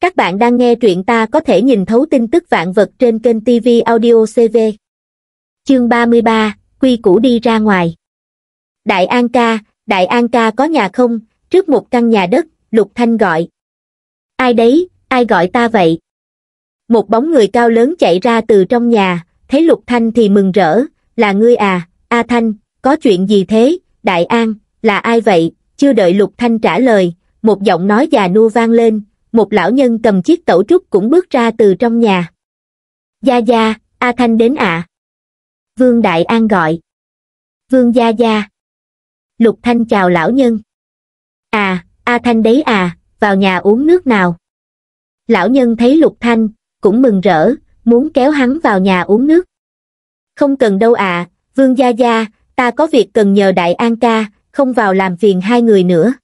Các bạn đang nghe truyện Ta Có Thể Nhìn Thấu Tin Tức Vạn Vật trên kênh TV Audio CV. Chương 33, Quy Củ Đi Ra Ngoài. Đại An ca có nhà không? Trước một căn nhà đất, Lục Thanh gọi. Ai đấy, ai gọi ta vậy? Một bóng người cao lớn chạy ra từ trong nhà, thấy Lục Thanh thì mừng rỡ, là ngươi à, A Thanh, có chuyện gì thế? Đại An, là ai vậy? Chưa đợi Lục Thanh trả lời, một giọng nói già nua vang lên, một lão nhân cầm chiếc tẩu trúc cũng bước ra từ trong nhà. Gia Gia, A Thanh đến ạ. Vương Đại An gọi. Vương Gia Gia. Lục Thanh chào lão nhân. À, A Thanh đấy à, vào nhà uống nước nào. Lão nhân thấy Lục Thanh, cũng mừng rỡ, muốn kéo hắn vào nhà uống nước. Không cần đâu à, Vương Gia Gia, ta có việc cần nhờ Đại An ca, không vào làm phiền hai người nữa.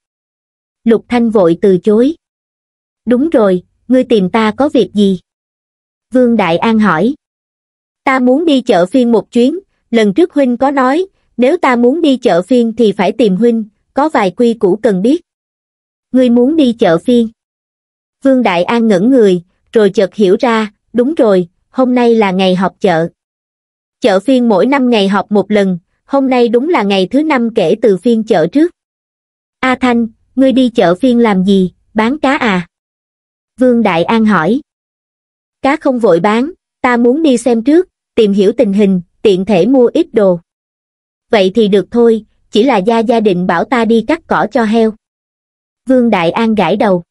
Lục Thanh vội từ chối. Đúng rồi, ngươi tìm ta có việc gì? Vương Đại An hỏi. Ta muốn đi chợ phiên một chuyến, lần trước huynh có nói, nếu ta muốn đi chợ phiên thì phải tìm huynh, có vài quy củ cần biết. Ngươi muốn đi chợ phiên? Vương Đại An ngẩn người, rồi chợt hiểu ra, đúng rồi, hôm nay là ngày họp chợ. Chợ phiên mỗi năm ngày họp một lần, hôm nay đúng là ngày thứ năm kể từ phiên chợ trước. A Thanh, ngươi đi chợ phiên làm gì, bán cá à? Vương Đại An hỏi. Cá không vội bán, ta muốn đi xem trước, tìm hiểu tình hình, tiện thể mua ít đồ. Vậy thì được thôi, chỉ là Gia Gia định bảo ta đi cắt cỏ cho heo. Vương Đại An gãi đầu.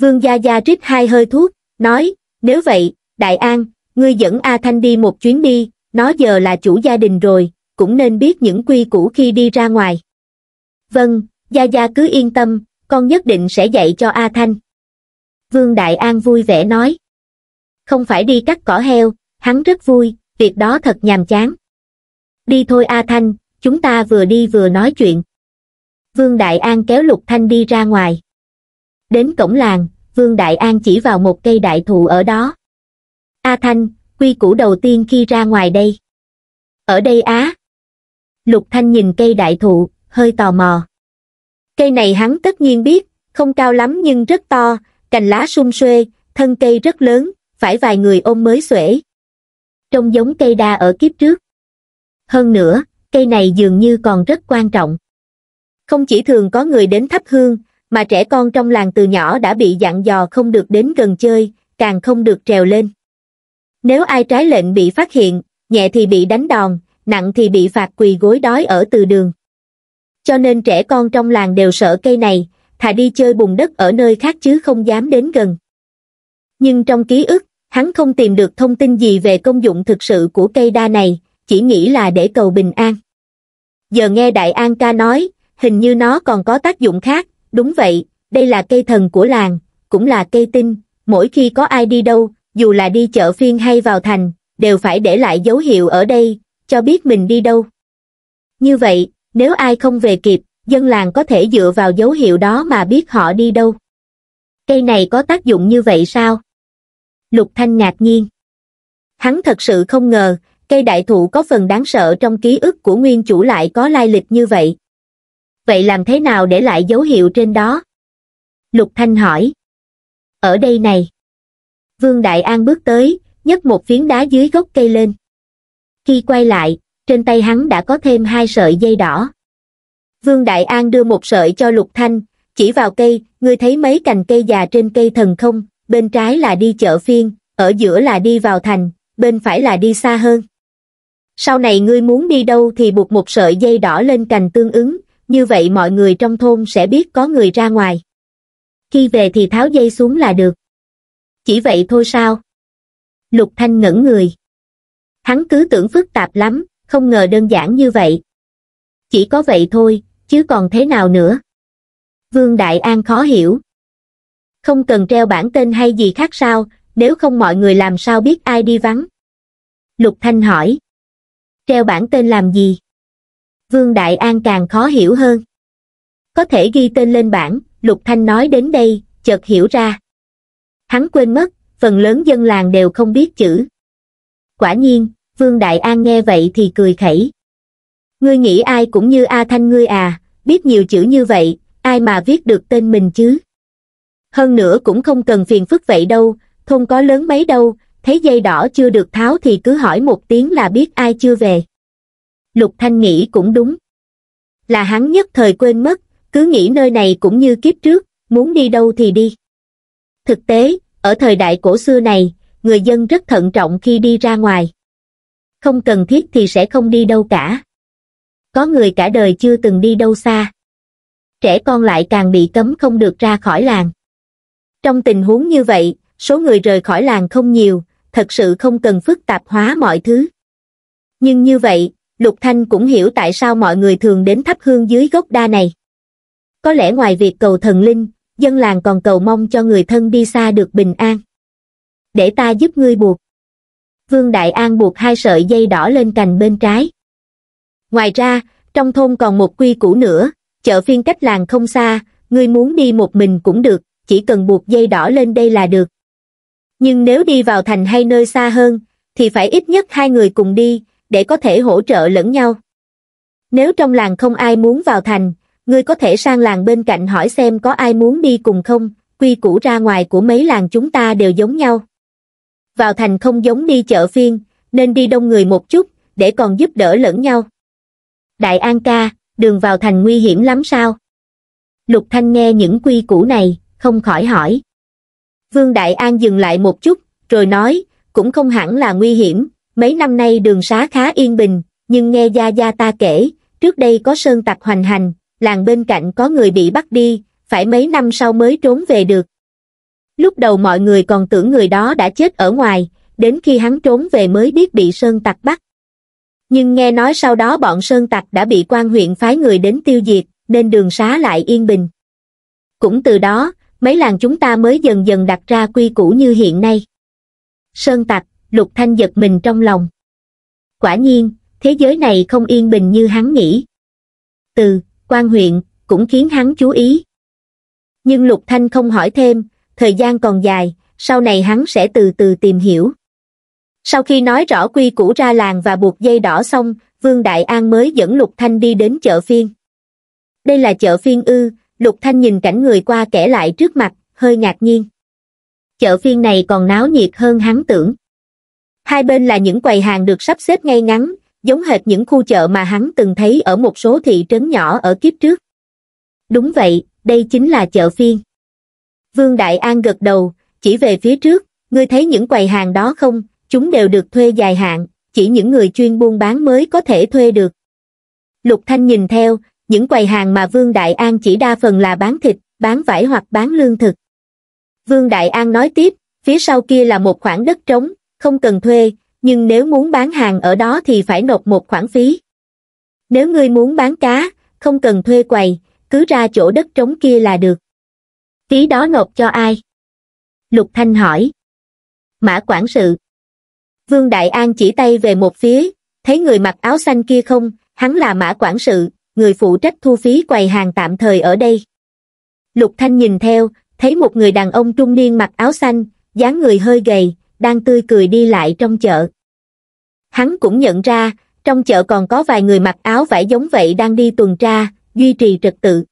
Vương Gia Gia trích hai hơi thuốc, nói, nếu vậy, Đại An, ngươi dẫn A Thanh đi một chuyến đi, nó giờ là chủ gia đình rồi, cũng nên biết những quy củ khi đi ra ngoài. Vâng, Gia Gia cứ yên tâm, con nhất định sẽ dạy cho A Thanh. Vương Đại An vui vẻ nói. Không phải đi cắt cỏ heo, hắn rất vui, việc đó thật nhàm chán. Đi thôi A Thanh, chúng ta vừa đi vừa nói chuyện. Vương Đại An kéo Lục Thanh đi ra ngoài. Đến cổng làng, Vương Đại An chỉ vào một cây đại thụ ở đó. A Thanh, quy củ đầu tiên khi ra ngoài đây. Ở đây á. Lục Thanh nhìn cây đại thụ, hơi tò mò. Cây này hắn tất nhiên biết, không cao lắm nhưng rất to, cành lá sum xuê, thân cây rất lớn, phải vài người ôm mới xuể. Trông giống cây đa ở kiếp trước. Hơn nữa, cây này dường như còn rất quan trọng. Không chỉ thường có người đến thắp hương, mà trẻ con trong làng từ nhỏ đã bị dặn dò không được đến gần chơi, càng không được trèo lên. Nếu ai trái lệnh bị phát hiện, nhẹ thì bị đánh đòn, nặng thì bị phạt quỳ gối đói ở từ đường. Cho nên trẻ con trong làng đều sợ cây này, thà đi chơi bùn đất ở nơi khác chứ không dám đến gần. Nhưng trong ký ức, hắn không tìm được thông tin gì về công dụng thực sự của cây đa này, chỉ nghĩ là để cầu bình an. Giờ nghe Đại An ca nói, hình như nó còn có tác dụng khác, đúng vậy, đây là cây thần của làng, cũng là cây tinh, mỗi khi có ai đi đâu, dù là đi chợ phiên hay vào thành, đều phải để lại dấu hiệu ở đây, cho biết mình đi đâu. Như vậy, nếu ai không về kịp, dân làng có thể dựa vào dấu hiệu đó mà biết họ đi đâu. Cây này có tác dụng như vậy sao? Lục Thanh ngạc nhiên. Hắn thật sự không ngờ, cây đại thụ có phần đáng sợ trong ký ức của nguyên chủ lại có lai lịch như vậy. Vậy làm thế nào để lại dấu hiệu trên đó? Lục Thanh hỏi. Ở đây này. Vương Đại An bước tới, nhấc một phiến đá dưới gốc cây lên. Khi quay lại, trên tay hắn đã có thêm hai sợi dây đỏ. Vương Đại An đưa một sợi cho Lục Thanh, chỉ vào cây, ngươi thấy mấy cành cây già trên cây thần không, bên trái là đi chợ phiên, ở giữa là đi vào thành, bên phải là đi xa hơn. Sau này ngươi muốn đi đâu thì buộc một sợi dây đỏ lên cành tương ứng, như vậy mọi người trong thôn sẽ biết có người ra ngoài. Khi về thì tháo dây xuống là được. Chỉ vậy thôi sao? Lục Thanh ngẩn người. Hắn cứ tưởng phức tạp lắm, không ngờ đơn giản như vậy. Chỉ có vậy thôi, chứ còn thế nào nữa? Vương Đại An khó hiểu. Không cần treo bảng tên hay gì khác sao, nếu không mọi người làm sao biết ai đi vắng? Lục Thanh hỏi. Treo bảng tên làm gì? Vương Đại An càng khó hiểu hơn. Có thể ghi tên lên bảng, Lục Thanh nói đến đây, chợt hiểu ra. Hắn quên mất, phần lớn dân làng đều không biết chữ. Quả nhiên, Vương Đại An nghe vậy thì cười khẩy. Ngươi nghĩ ai cũng như A Thanh ngươi à, biết nhiều chữ như vậy, ai mà viết được tên mình chứ? hơn nữa cũng không cần phiền phức vậy đâu, không có lớn mấy đâu, thấy dây đỏ chưa được tháo thì cứ hỏi một tiếng là biết ai chưa về. Lục Thanh nghĩ cũng đúng. Là hắn nhất thời quên mất, cứ nghĩ nơi này cũng như kiếp trước, muốn đi đâu thì đi. Thực tế, ở thời đại cổ xưa này, người dân rất thận trọng khi đi ra ngoài. Không cần thiết thì sẽ không đi đâu cả. Có người cả đời chưa từng đi đâu xa. Trẻ con lại càng bị cấm không được ra khỏi làng. Trong tình huống như vậy, số người rời khỏi làng không nhiều, thật sự không cần phức tạp hóa mọi thứ. Nhưng như vậy, Lục Thanh cũng hiểu tại sao mọi người thường đến thắp hương dưới gốc đa này. Có lẽ ngoài việc cầu thần linh, dân làng còn cầu mong cho người thân đi xa được bình an. Để ta giúp ngươi buộc. Vương Đại An buộc hai sợi dây đỏ lên cành bên trái. Ngoài ra, trong thôn còn một quy củ nữa, chợ phiên cách làng không xa, ngươi muốn đi một mình cũng được, chỉ cần buộc dây đỏ lên đây là được. Nhưng nếu đi vào thành hay nơi xa hơn, thì phải ít nhất hai người cùng đi, để có thể hỗ trợ lẫn nhau. Nếu trong làng không ai muốn vào thành, ngươi có thể sang làng bên cạnh hỏi xem có ai muốn đi cùng không, quy củ ra ngoài của mấy làng chúng ta đều giống nhau. Vào thành không giống đi chợ phiên, nên đi đông người một chút, để còn giúp đỡ lẫn nhau. Đại An ca, đường vào thành nguy hiểm lắm sao? Lục Thanh nghe những quy củ này, không khỏi hỏi. Vương Đại An dừng lại một chút, rồi nói, cũng không hẳn là nguy hiểm, mấy năm nay đường xá khá yên bình, nhưng nghe Gia Gia ta kể, trước đây có sơn tặc hoành hành, làng bên cạnh có người bị bắt đi, phải mấy năm sau mới trốn về được. Lúc đầu mọi người còn tưởng người đó đã chết ở ngoài, đến khi hắn trốn về mới biết bị sơn tặc bắt. Nhưng nghe nói sau đó bọn sơn tặc đã bị quan huyện phái người đến tiêu diệt, nên đường xá lại yên bình. Cũng từ đó, mấy làng chúng ta mới dần dần đặt ra quy củ như hiện nay. Sơn tặc, Lục Thanh giật mình trong lòng. Quả nhiên, thế giới này không yên bình như hắn nghĩ. Từ, quan huyện, cũng khiến hắn chú ý. Nhưng Lục Thanh không hỏi thêm, thời gian còn dài, sau này hắn sẽ từ từ tìm hiểu. Sau khi nói rõ quy củ ra làng và buộc dây đỏ xong, Vương Đại An mới dẫn Lục Thanh đi đến chợ phiên. Đây là chợ phiên ư? Lục Thanh nhìn cảnh người qua kẻ lại trước mặt, hơi ngạc nhiên. Chợ phiên này còn náo nhiệt hơn hắn tưởng. Hai bên là những quầy hàng được sắp xếp ngay ngắn, giống hệt những khu chợ mà hắn từng thấy ở một số thị trấn nhỏ ở kiếp trước. Đúng vậy, đây chính là chợ phiên. Vương Đại An gật đầu, chỉ về phía trước, ngươi thấy những quầy hàng đó không? Chúng đều được thuê dài hạn, chỉ những người chuyên buôn bán mới có thể thuê được. Lục Thanh nhìn theo, những quầy hàng mà Vương Đại An chỉ đa phần là bán thịt, bán vải hoặc bán lương thực. Vương Đại An nói tiếp, phía sau kia là một khoảng đất trống, không cần thuê, nhưng nếu muốn bán hàng ở đó thì phải nộp một khoản phí. Nếu ngươi muốn bán cá, không cần thuê quầy, cứ ra chỗ đất trống kia là được. Phí đó nộp cho ai? Lục Thanh hỏi. Mã quản sự. Vương Đại An chỉ tay về một phía, thấy người mặc áo xanh kia không, hắn là Mã quản sự, người phụ trách thu phí quầy hàng tạm thời ở đây. Lục Thanh nhìn theo, thấy một người đàn ông trung niên mặc áo xanh, dáng người hơi gầy, đang tươi cười đi lại trong chợ. Hắn cũng nhận ra, trong chợ còn có vài người mặc áo vải giống vậy đang đi tuần tra, duy trì trật tự.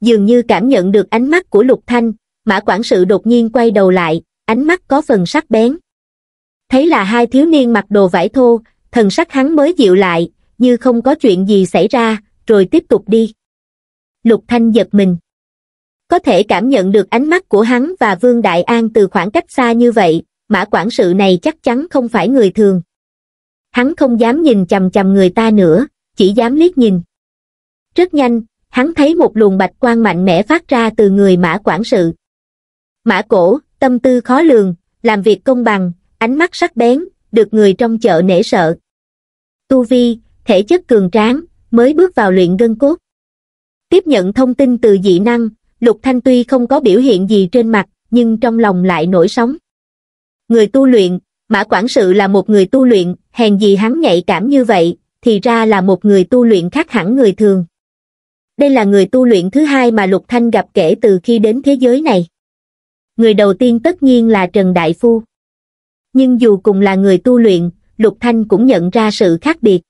Dường như cảm nhận được ánh mắt của Lục Thanh, Mã quản sự đột nhiên quay đầu lại, ánh mắt có phần sắc bén. Thấy là hai thiếu niên mặc đồ vải thô, thần sắc hắn mới dịu lại, như không có chuyện gì xảy ra, rồi tiếp tục đi. Lục Thanh giật mình. Có thể cảm nhận được ánh mắt của hắn và Vương Đại An từ khoảng cách xa như vậy, Mã quản sự này chắc chắn không phải người thường. Hắn không dám nhìn chằm chằm người ta nữa, chỉ dám liếc nhìn. Rất nhanh, hắn thấy một luồng bạch quang mạnh mẽ phát ra từ người Mã quản sự. Mã cổ, tâm tư khó lường, làm việc công bằng, ánh mắt sắc bén, được người trong chợ nể sợ. Tu vi, thể chất cường tráng, mới bước vào luyện gân cốt. Tiếp nhận thông tin từ dị năng, Lục Thanh tuy không có biểu hiện gì trên mặt, nhưng trong lòng lại nổi sóng. Người tu luyện, Mã quản sự là một người tu luyện, hèn gì hắn nhạy cảm như vậy, thì ra là một người tu luyện khác hẳn người thường. Đây là người tu luyện thứ hai mà Lục Thanh gặp kể từ khi đến thế giới này. Người đầu tiên tất nhiên là Trần Đại Phu. Nhưng dù cùng là người tu luyện, Lục Thanh cũng nhận ra sự khác biệt.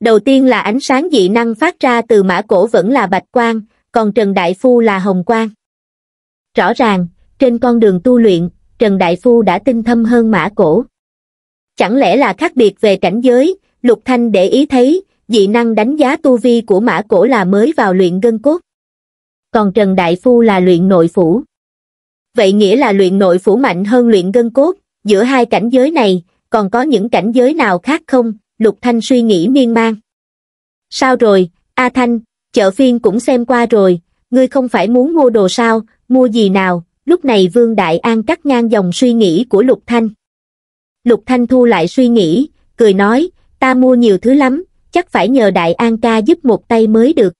Đầu tiên là ánh sáng dị năng phát ra từ Mã cổ vẫn là bạch quang, còn Trần Đại Phu là hồng quang. Rõ ràng, trên con đường tu luyện, Trần Đại Phu đã tinh thâm hơn Mã Cổ. Chẳng lẽ là khác biệt về cảnh giới? Lục Thanh để ý thấy, dị năng đánh giá tu vi của Mã Cổ là mới vào luyện gân cốt. Còn Trần Đại Phu là luyện nội phủ. Vậy nghĩa là luyện nội phủ mạnh hơn luyện gân cốt, giữa hai cảnh giới này, còn có những cảnh giới nào khác không? Lục Thanh suy nghĩ miên man. Sao rồi, A Thanh, chợ phiên cũng xem qua rồi, ngươi không phải muốn mua đồ sao, mua gì nào? Lúc này Vương Đại An cắt ngang dòng suy nghĩ của Lục Thanh. Lục Thanh thu lại suy nghĩ, cười nói, ta mua nhiều thứ lắm, chắc phải nhờ Đại An ca giúp một tay mới được.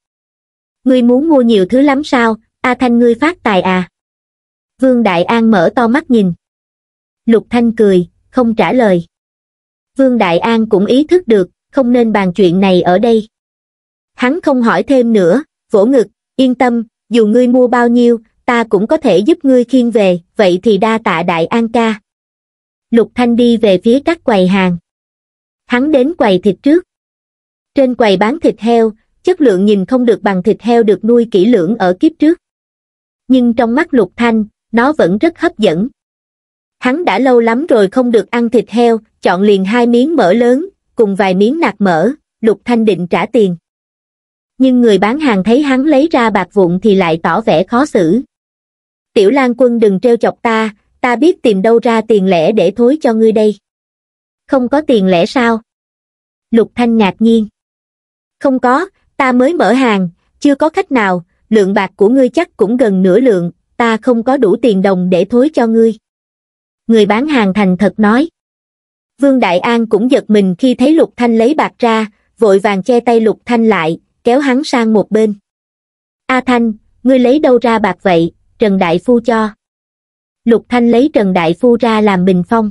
Ngươi muốn mua nhiều thứ lắm sao, A Thanh ngươi phát tài à? Vương Đại An mở to mắt nhìn. Lục Thanh cười, không trả lời. Vương Đại An cũng ý thức được, không nên bàn chuyện này ở đây. Hắn không hỏi thêm nữa, vỗ ngực, yên tâm, dù ngươi mua bao nhiêu, ta cũng có thể giúp ngươi khiêng về, vậy thì đa tạ Đại An ca. Lục Thanh đi về phía các quầy hàng. Hắn đến quầy thịt trước. Trên quầy bán thịt heo, chất lượng nhìn không được bằng thịt heo được nuôi kỹ lưỡng ở kiếp trước. Nhưng trong mắt Lục Thanh, nó vẫn rất hấp dẫn. Hắn đã lâu lắm rồi không được ăn thịt heo, chọn liền 2 miếng mỡ lớn, cùng vài miếng nạc mỡ, Lục Thanh định trả tiền. Nhưng người bán hàng thấy hắn lấy ra bạc vụn thì lại tỏ vẻ khó xử. Tiểu Lan Quân đừng trêu chọc ta, ta biết tìm đâu ra tiền lẻ để thối cho ngươi đây. Không có tiền lẻ sao? Lục Thanh ngạc nhiên. Không có, ta mới mở hàng, chưa có khách nào, lượng bạc của ngươi chắc cũng gần nửa lượng, ta không có đủ tiền đồng để thối cho ngươi. Người bán hàng thành thật nói. Vương Đại An cũng giật mình khi thấy Lục Thanh lấy bạc ra, vội vàng che tay Lục Thanh lại, kéo hắn sang một bên. A Thanh, ngươi lấy đâu ra bạc vậy, Trần Đại Phu cho. Lục Thanh lấy Trần Đại Phu ra làm bình phong.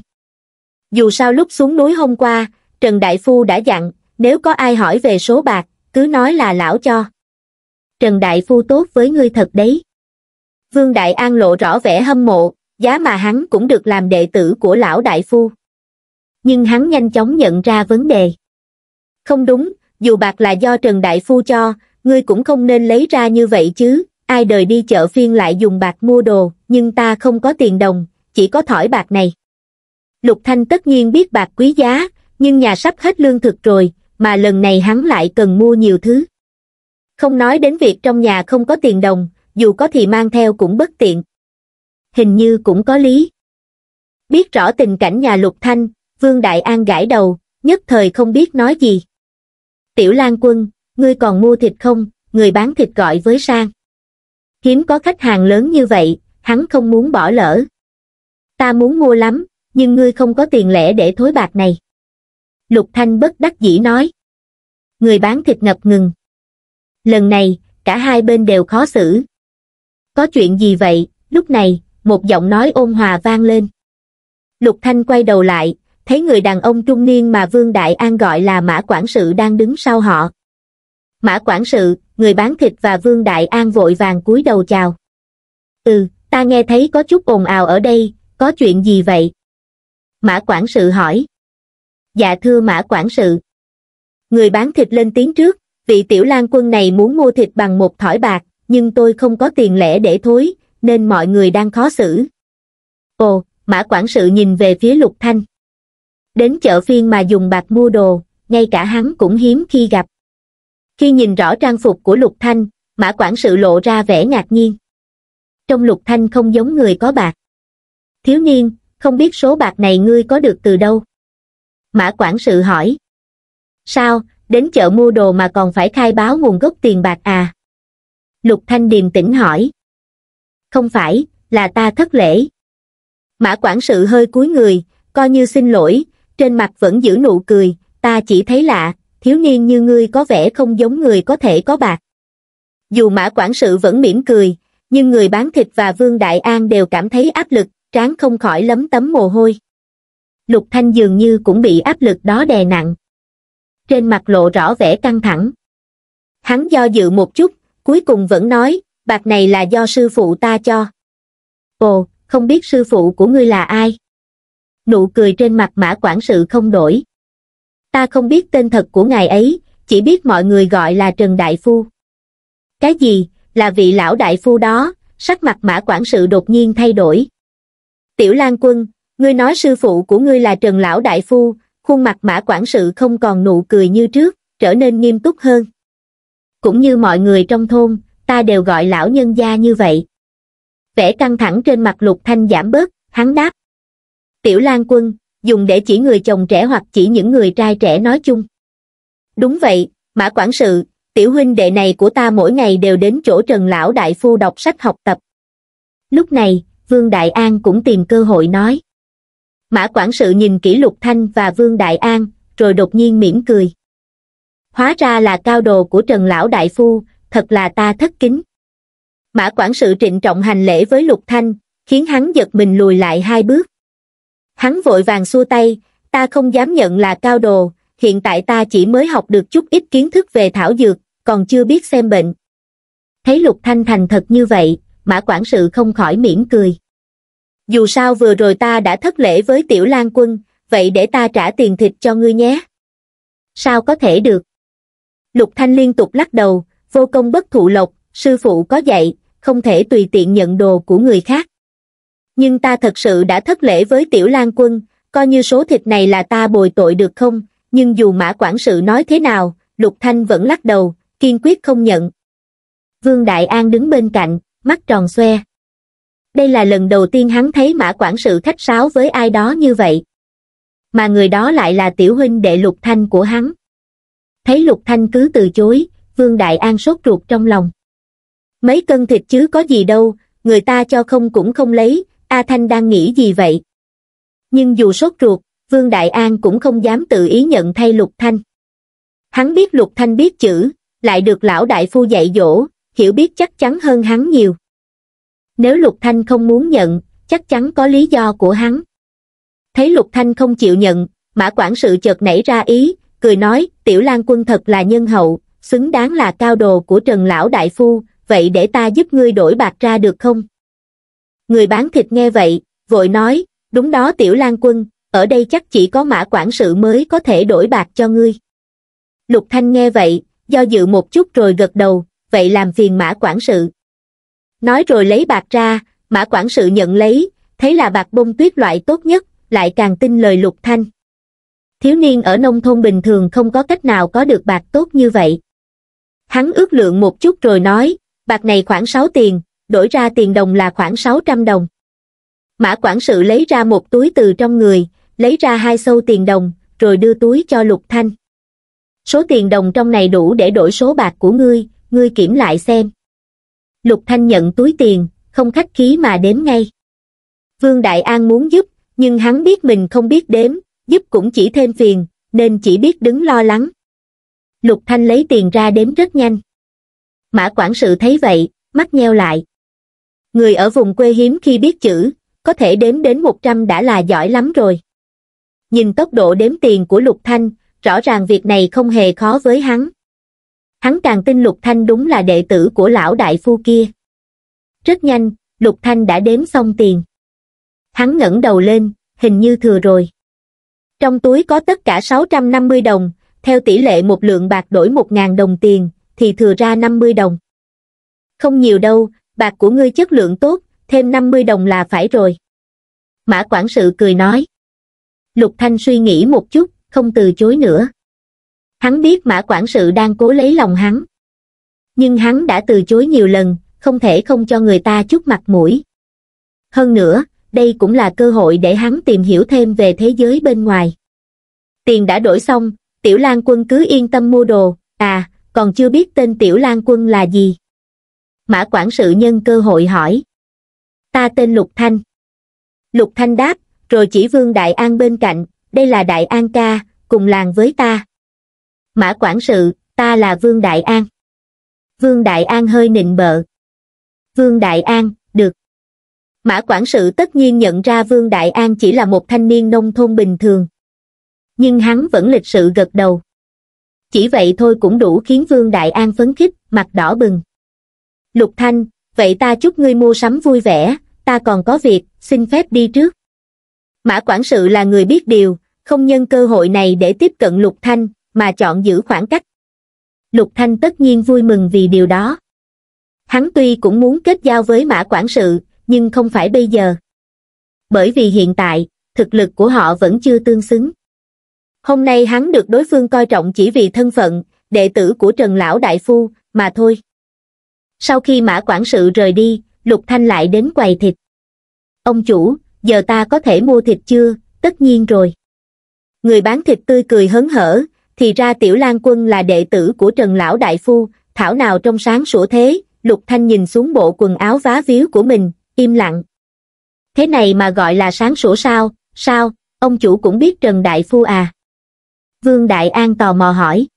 Dù sao lúc xuống núi hôm qua, Trần Đại Phu đã dặn, nếu có ai hỏi về số bạc, cứ nói là lão cho. Trần Đại Phu tốt với ngươi thật đấy. Vương Đại An lộ rõ vẻ hâm mộ, giá mà hắn cũng được làm đệ tử của lão Đại Phu. Nhưng hắn nhanh chóng nhận ra vấn đề. Không đúng, dù bạc là do Trần Đại Phu cho, ngươi cũng không nên lấy ra như vậy chứ, ai đời đi chợ phiên lại dùng bạc mua đồ, nhưng ta không có tiền đồng, chỉ có thỏi bạc này. Lục Thanh tất nhiên biết bạc quý giá, nhưng nhà sắp hết lương thực rồi, mà lần này hắn lại cần mua nhiều thứ. Không nói đến việc trong nhà không có tiền đồng, dù có thì mang theo cũng bất tiện. Hình như cũng có lý. Biết rõ tình cảnh nhà Lục Thanh, Vương Đại An gãi đầu, nhất thời không biết nói gì. Tiểu Lan Quân, ngươi còn mua thịt không? Người bán thịt gọi với sang. Hiếm có khách hàng lớn như vậy, hắn không muốn bỏ lỡ. Ta muốn mua lắm, nhưng ngươi không có tiền lẻ để thối bạc này. Lục Thanh bất đắc dĩ nói. Người bán thịt ngập ngừng. Lần này, cả hai bên đều khó xử. Có chuyện gì vậy? Lúc này, một giọng nói ôn hòa vang lên. Lục Thanh quay đầu lại, thấy người đàn ông trung niên mà Vương Đại An gọi là Mã Quản Sự đang đứng sau họ. Mã Quản Sự, người bán thịt và Vương Đại An vội vàng cúi đầu chào. Ừ, ta nghe thấy có chút ồn ào ở đây, có chuyện gì vậy? Mã Quản Sự hỏi. Dạ thưa Mã Quản Sự. Người bán thịt lên tiếng trước, vị Tiểu Lan Quân này muốn mua thịt bằng một thỏi bạc, nhưng tôi không có tiền lẻ để thối, nên mọi người đang khó xử. Ồ, Mã Quản Sự nhìn về phía Lục Thanh. Đến chợ phiên mà dùng bạc mua đồ, ngay cả hắn cũng hiếm khi gặp. Khi nhìn rõ trang phục của Lục Thanh, Mã Quản Sự lộ ra vẻ ngạc nhiên. Trong Lục Thanh không giống người có bạc. Thiếu niên, không biết số bạc này ngươi có được từ đâu? Mã Quản Sự hỏi. Sao, đến chợ mua đồ mà còn phải khai báo nguồn gốc tiền bạc à? Lục Thanh điềm tĩnh hỏi. Không phải, là ta thất lễ. Mã Quản Sự hơi cúi người, coi như xin lỗi, trên mặt vẫn giữ nụ cười, ta chỉ thấy lạ, thiếu niên như ngươi có vẻ không giống người có thể có bạc. Dù Mã Quản Sự vẫn mỉm cười, nhưng người bán thịt và Vương Đại An đều cảm thấy áp lực, trán không khỏi lấm tấm mồ hôi. Lục Thanh dường như cũng bị áp lực đó đè nặng. Trên mặt lộ rõ vẻ căng thẳng. Hắn do dự một chút, cuối cùng vẫn nói, bạc này là do sư phụ ta cho. Ồ, không biết sư phụ của ngươi là ai? Nụ cười trên mặt Mã Quản Sự không đổi. Ta không biết tên thật của ngài ấy, chỉ biết mọi người gọi là Trần Đại Phu. Cái gì, là vị lão Đại Phu đó, sắc mặt Mã quản sự đột nhiên thay đổi. Tiểu Lan Quân, ngươi nói sư phụ của ngươi là Trần lão đại phu. Khuôn mặt Mã quản sự không còn nụ cười như trước, trở nên nghiêm túc hơn. Cũng như mọi người trong thôn, ta đều gọi lão nhân gia như vậy. Vẻ căng thẳng trên mặt Lục Thanh giảm bớt, hắn đáp. Tiểu Lan Quân, dùng để chỉ người chồng trẻ hoặc chỉ những người trai trẻ nói chung. Đúng vậy, Mã quản sự, tiểu huynh đệ này của ta mỗi ngày đều đến chỗ Trần lão đại phu đọc sách học tập. Lúc này, Vương Đại An cũng tìm cơ hội nói. Mã quản sự nhìn kỹ Lục Thanh và Vương Đại An, rồi đột nhiên mỉm cười. Hóa ra là cao đồ của Trần lão đại phu, thật là ta thất kính. Mã quản sự trịnh trọng hành lễ với Lục Thanh, khiến hắn giật mình lùi lại hai bước. Hắn vội vàng xua tay, ta không dám nhận là cao đồ, hiện tại ta chỉ mới học được chút ít kiến thức về thảo dược, còn chưa biết xem bệnh. Thấy Lục Thanh thành thật như vậy, Mã quản sự không khỏi mỉm cười. Dù sao vừa rồi ta đã thất lễ với Tiểu Lan Quân, vậy để ta trả tiền thịt cho ngươi nhé. Sao có thể được? Lục Thanh liên tục lắc đầu, vô công bất thụ lộc, sư phụ có dạy, không thể tùy tiện nhận đồ của người khác. Nhưng ta thật sự đã thất lễ với Tiểu Lan Quân, coi như số thịt này là ta bồi tội được không? Nhưng dù Mã quản sự nói thế nào, Lục Thanh vẫn lắc đầu, kiên quyết không nhận. Vương Đại An đứng bên cạnh, mắt tròn xoe. Đây là lần đầu tiên hắn thấy Mã quản sự khách sáo với ai đó như vậy. Mà người đó lại là tiểu huynh đệ Lục Thanh của hắn. Thấy Lục Thanh cứ từ chối, Vương Đại An sốt ruột trong lòng. Mấy cân thịt chứ có gì đâu, người ta cho không cũng không lấy, A Thanh đang nghĩ gì vậy? Nhưng dù sốt ruột, Vương Đại An cũng không dám tự ý nhận thay Lục Thanh. Hắn biết Lục Thanh biết chữ, lại được lão đại phu dạy dỗ, hiểu biết chắc chắn hơn hắn nhiều. Nếu Lục Thanh không muốn nhận, chắc chắn có lý do của hắn. Thấy Lục Thanh không chịu nhận, Mã quản sự chợt nảy ra ý, cười nói, Tiểu Lan Quân thật là nhân hậu, xứng đáng là cao đồ của Trần lão đại phu, vậy để ta giúp ngươi đổi bạc ra được không? Người bán thịt nghe vậy, vội nói, đúng đó Tiểu Lan Quân, ở đây chắc chỉ có Mã quản sự mới có thể đổi bạc cho ngươi. Lục Thanh nghe vậy, do dự một chút rồi gật đầu, vậy làm phiền Mã quản sự. Nói rồi lấy bạc ra, Mã quản sự nhận lấy, thấy là bạc bông tuyết loại tốt nhất, lại càng tin lời Lục Thanh. Thiếu niên ở nông thôn bình thường không có cách nào có được bạc tốt như vậy. Hắn ước lượng một chút rồi nói, bạc này khoảng 6 tiền, đổi ra tiền đồng là khoảng 600 đồng. Mã quản sự lấy ra một túi từ trong người, lấy ra 2 xâu tiền đồng, rồi đưa túi cho Lục Thanh. Số tiền đồng trong này đủ để đổi số bạc của ngươi, ngươi kiểm lại xem. Lục Thanh nhận túi tiền, không khách khí mà đếm ngay. Vương Đại An muốn giúp, nhưng hắn biết mình không biết đếm, giúp cũng chỉ thêm phiền, nên chỉ biết đứng lo lắng. Lục Thanh lấy tiền ra đếm rất nhanh. Mã quản sự thấy vậy, mắt nheo lại. Người ở vùng quê hiếm khi biết chữ, có thể đếm đến 100 đã là giỏi lắm rồi. Nhìn tốc độ đếm tiền của Lục Thanh, rõ ràng việc này không hề khó với hắn. Hắn càng tin Lục Thanh đúng là đệ tử của lão đại phu kia. Rất nhanh, Lục Thanh đã đếm xong tiền. Hắn ngẩng đầu lên, hình như thừa rồi. Trong túi có tất cả 650 đồng, theo tỷ lệ một lượng bạc đổi 1.000 đồng tiền, thì thừa ra 50 đồng. Không nhiều đâu, bạc của ngươi chất lượng tốt, thêm 50 đồng là phải rồi. Mã quản sự cười nói. Lục Thanh suy nghĩ một chút, không từ chối nữa. Hắn biết Mã quản sự đang cố lấy lòng hắn. Nhưng hắn đã từ chối nhiều lần, không thể không cho người ta chút mặt mũi. Hơn nữa, đây cũng là cơ hội để hắn tìm hiểu thêm về thế giới bên ngoài. Tiền đã đổi xong, Tiểu Lan Quân cứ yên tâm mua đồ, à, còn chưa biết tên Tiểu Lan Quân là gì. Mã quản sự nhân cơ hội hỏi. Ta tên Lục Thanh. Lục Thanh đáp, rồi chỉ Vương Đại An bên cạnh, đây là Đại An ca, cùng làng với ta. Mã quản sự, ta là Vương Đại An. Vương Đại An hơi nịnh bợ. Vương Đại An, được. Mã quản sự tất nhiên nhận ra Vương Đại An chỉ là một thanh niên nông thôn bình thường. Nhưng hắn vẫn lịch sự gật đầu. Chỉ vậy thôi cũng đủ khiến Vương Đại An phấn khích, mặt đỏ bừng. Lục Thanh, vậy ta chúc ngươi mua sắm vui vẻ, ta còn có việc, xin phép đi trước. Mã quản sự là người biết điều, không nhân cơ hội này để tiếp cận Lục Thanh, mà chọn giữ khoảng cách. Lục Thanh tất nhiên vui mừng vì điều đó. Hắn tuy cũng muốn kết giao với Mã Quản Sự, nhưng không phải bây giờ. Bởi vì hiện tại, thực lực của họ vẫn chưa tương xứng. Hôm nay hắn được đối phương coi trọng chỉ vì thân phận, đệ tử của Trần Lão Đại Phu, mà thôi. Sau khi Mã Quản Sự rời đi, Lục Thanh lại đến quầy thịt. Ông chủ, giờ ta có thể mua thịt chưa? Tất nhiên rồi. Người bán thịt tươi cười hớn hở, thì ra Tiểu Lan Quân là đệ tử của Trần Lão Đại Phu, thảo nào trong sáng sủa thế. Lục Thanh nhìn xuống bộ quần áo vá víu của mình, im lặng. Thế này mà gọi là sáng sủa sao? Sao, ông chủ cũng biết Trần Đại Phu à? Vương Đại An tò mò hỏi.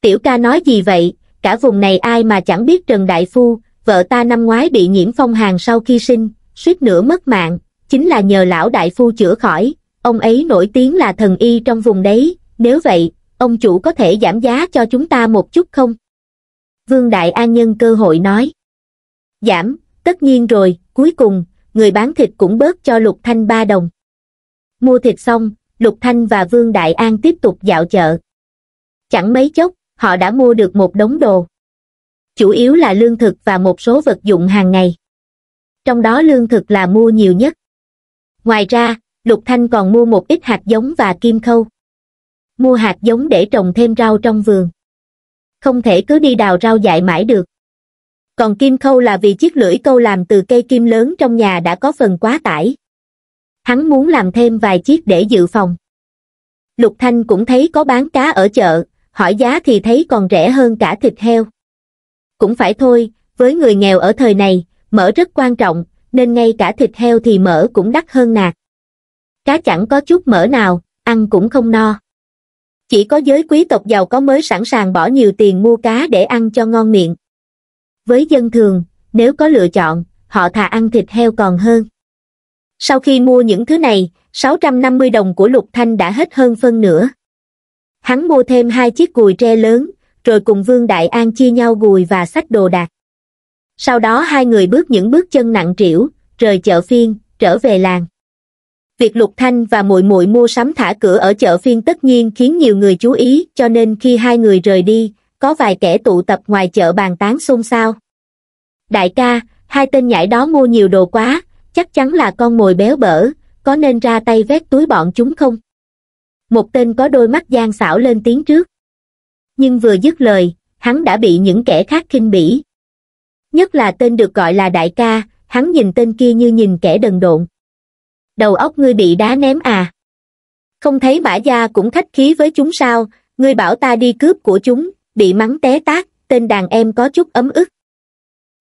Tiểu ca nói gì vậy? Cả vùng này ai mà chẳng biết Trần Đại Phu, vợ ta năm ngoái bị nhiễm phong hàn sau khi sinh, suýt nữa mất mạng, chính là nhờ Lão Đại Phu chữa khỏi, ông ấy nổi tiếng là thần y trong vùng đấy, nếu vậy, ông chủ có thể giảm giá cho chúng ta một chút không? Vương Đại An nhân cơ hội nói. Giảm, tất nhiên rồi. Cuối cùng, người bán thịt cũng bớt cho Lục Thanh 3 đồng. Mua thịt xong, Lục Thanh và Vương Đại An tiếp tục dạo chợ. Chẳng mấy chốc, họ đã mua được một đống đồ. Chủ yếu là lương thực và một số vật dụng hàng ngày. Trong đó lương thực là mua nhiều nhất. Ngoài ra, Lục Thanh còn mua một ít hạt giống và kim khâu. Mua hạt giống để trồng thêm rau trong vườn. Không thể cứ đi đào rau dại mãi được. Còn kim khâu là vì chiếc lưỡi câu làm từ cây kim lớn trong nhà đã có phần quá tải. Hắn muốn làm thêm vài chiếc để dự phòng. Lục Thanh cũng thấy có bán cá ở chợ, hỏi giá thì thấy còn rẻ hơn cả thịt heo. Cũng phải thôi, với người nghèo ở thời này, mỡ rất quan trọng, nên ngay cả thịt heo thì mỡ cũng đắt hơn nạc. Cá chẳng có chút mỡ nào, ăn cũng không no. Chỉ có giới quý tộc giàu có mới sẵn sàng bỏ nhiều tiền mua cá để ăn cho ngon miệng. Với dân thường, nếu có lựa chọn, họ thà ăn thịt heo còn hơn. Sau khi mua những thứ này, 650 đồng của Lục Thanh đã hết hơn phân nửa. Hắn mua thêm 2 chiếc gùi tre lớn, rồi cùng Vương Đại An chia nhau gùi và xách đồ đạc. Sau đó hai người bước những bước chân nặng trĩu, rời chợ phiên, trở về làng. Việc Lục Thanh và muội muội mua sắm thả cửa ở chợ phiên tất nhiên khiến nhiều người chú ý, cho nên khi hai người rời đi, có vài kẻ tụ tập ngoài chợ bàn tán xôn xao. Đại ca, hai tên nhãi đó mua nhiều đồ quá, chắc chắn là con mồi béo bở, có nên ra tay vét túi bọn chúng không? Một tên có đôi mắt gian xảo lên tiếng trước. Nhưng vừa dứt lời, hắn đã bị những kẻ khác khinh bỉ. Nhất là tên được gọi là đại ca, hắn nhìn tên kia như nhìn kẻ đần độn. Đầu óc ngươi bị đá ném à? Không thấy Mã gia cũng khách khí với chúng sao? Ngươi bảo ta đi cướp của chúng, bị mắng té tát, tên đàn em có chút ấm ức.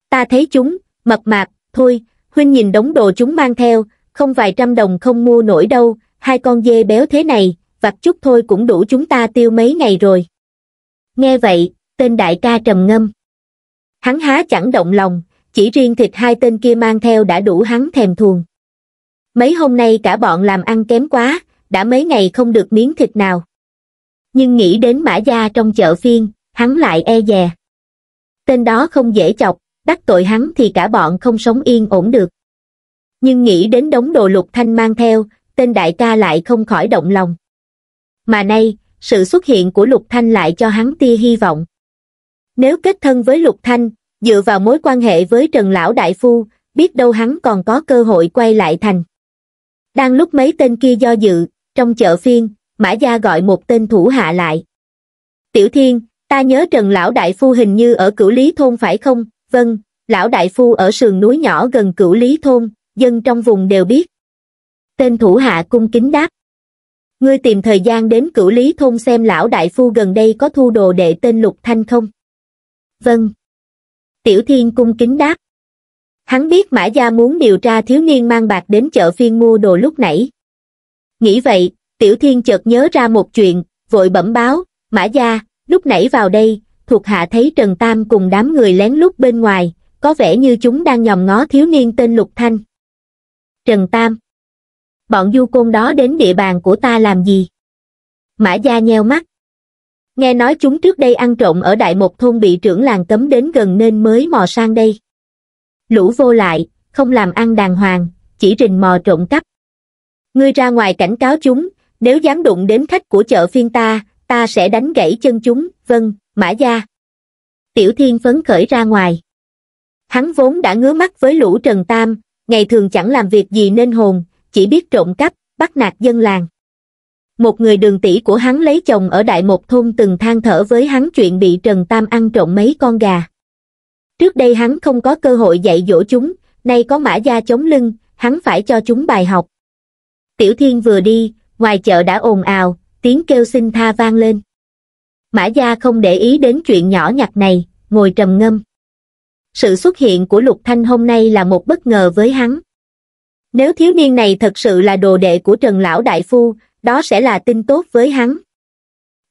Ta thấy chúng, mập mạp, thôi, huynh nhìn đống đồ chúng mang theo, không vài trăm đồng không mua nổi đâu, 2 con dê béo thế này, vặt chút thôi cũng đủ chúng ta tiêu mấy ngày rồi. Nghe vậy, tên đại ca trầm ngâm. Hắn há chẳng động lòng, chỉ riêng thịt 2 tên kia mang theo đã đủ hắn thèm thuồng. Mấy hôm nay cả bọn làm ăn kém quá, đã mấy ngày không được miếng thịt nào. Nhưng nghĩ đến Mã gia trong chợ phiên, hắn lại e dè. Tên đó không dễ chọc, đắc tội hắn thì cả bọn không sống yên ổn được. Nhưng nghĩ đến đống đồ Lục Thanh mang theo, tên đại ca lại không khỏi động lòng. Mà nay, sự xuất hiện của Lục Thanh lại cho hắn tia hy vọng. Nếu kết thân với Lục Thanh, dựa vào mối quan hệ với Trần Lão Đại Phu, biết đâu hắn còn có cơ hội quay lại thành. Đang lúc mấy tên kia do dự, trong chợ phiên, Mã gia gọi một tên thủ hạ lại. Tiểu Thiên, ta nhớ Trần Lão Đại Phu hình như ở Cửu Lý Thôn phải không? Vâng, Lão Đại Phu ở sườn núi nhỏ gần Cửu Lý Thôn, dân trong vùng đều biết. Tên thủ hạ cung kính đáp. Ngươi tìm thời gian đến Cửu Lý Thôn xem Lão Đại Phu gần đây có thu đồ đệ tên Lục Thanh không? Vâng. Tiểu Thiên cung kính đáp. Hắn biết Mã gia muốn điều tra thiếu niên mang bạc đến chợ phiên mua đồ lúc nãy. Nghĩ vậy, Tiểu Thiên chợt nhớ ra một chuyện, vội bẩm báo, Mã gia, lúc nãy vào đây, thuộc hạ thấy Trần Tam cùng đám người lén lút bên ngoài, có vẻ như chúng đang nhòm ngó thiếu niên tên Lục Thanh. Trần Tam. Bọn du côn đó đến địa bàn của ta làm gì? Mã gia nheo mắt. Nghe nói chúng trước đây ăn trộm ở Đại Mộc thôn bị trưởng làng cấm đến gần nên mới mò sang đây. Lũ vô lại, không làm ăn đàng hoàng, chỉ rình mò trộm cắp. Ngươi ra ngoài cảnh cáo chúng, nếu dám đụng đến khách của chợ phiên ta, ta sẽ đánh gãy chân chúng. Vâng, Mã gia. Tiểu Thiên phấn khởi ra ngoài. Hắn vốn đã ngứa mắt với lũ Trần Tam, ngày thường chẳng làm việc gì nên hồn, chỉ biết trộm cắp, bắt nạt dân làng. Một người đường tỷ của hắn lấy chồng ở Đại Mộc thôn từng than thở với hắn chuyện bị Trần Tam ăn trộm mấy con gà. Trước đây hắn không có cơ hội dạy dỗ chúng, nay có Mã gia chống lưng, hắn phải cho chúng bài học. Tiểu Thiên vừa đi, ngoài chợ đã ồn ào, tiếng kêu xin tha vang lên. Mã gia không để ý đến chuyện nhỏ nhặt này, ngồi trầm ngâm. Sự xuất hiện của Lục Thanh hôm nay là một bất ngờ với hắn. Nếu thiếu niên này thật sự là đồ đệ của Trần lão đại phu, đó sẽ là tin tốt với hắn.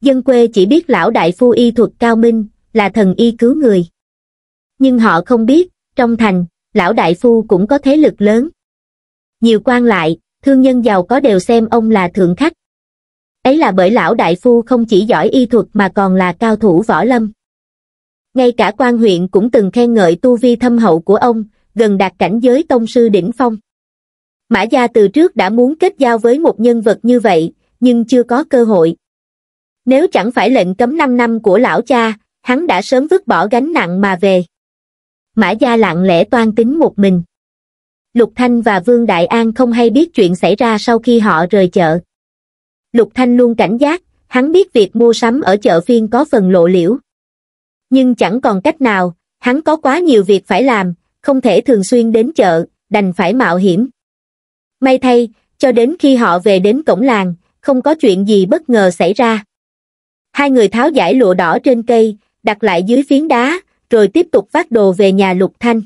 Dân quê chỉ biết lão đại phu y thuật cao minh, là thần y cứu người. Nhưng họ không biết, trong thành, lão đại phu cũng có thế lực lớn. Nhiều quan lại, thương nhân giàu có đều xem ông là thượng khách. Ấy là bởi lão đại phu không chỉ giỏi y thuật mà còn là cao thủ võ lâm. Ngay cả quan huyện cũng từng khen ngợi tu vi thâm hậu của ông, gần đạt cảnh giới tông sư đỉnh phong. Mã gia từ trước đã muốn kết giao với một nhân vật như vậy, nhưng chưa có cơ hội. Nếu chẳng phải lệnh cấm 5 năm của lão cha, hắn đã sớm vứt bỏ gánh nặng mà về. Mã gia lặng lẽ toan tính một mình. Lục Thanh và Vương Đại An không hay biết chuyện xảy ra sau khi họ rời chợ. Lục Thanh luôn cảnh giác, hắn biết việc mua sắm ở chợ phiên có phần lộ liễu. Nhưng chẳng còn cách nào, hắn có quá nhiều việc phải làm, không thể thường xuyên đến chợ, đành phải mạo hiểm. May thay, cho đến khi họ về đến cổng làng, không có chuyện gì bất ngờ xảy ra. Hai người tháo dải lụa đỏ trên cây, đặt lại dưới phiến đá, rồi tiếp tục vác đồ về nhà Lục Thanh.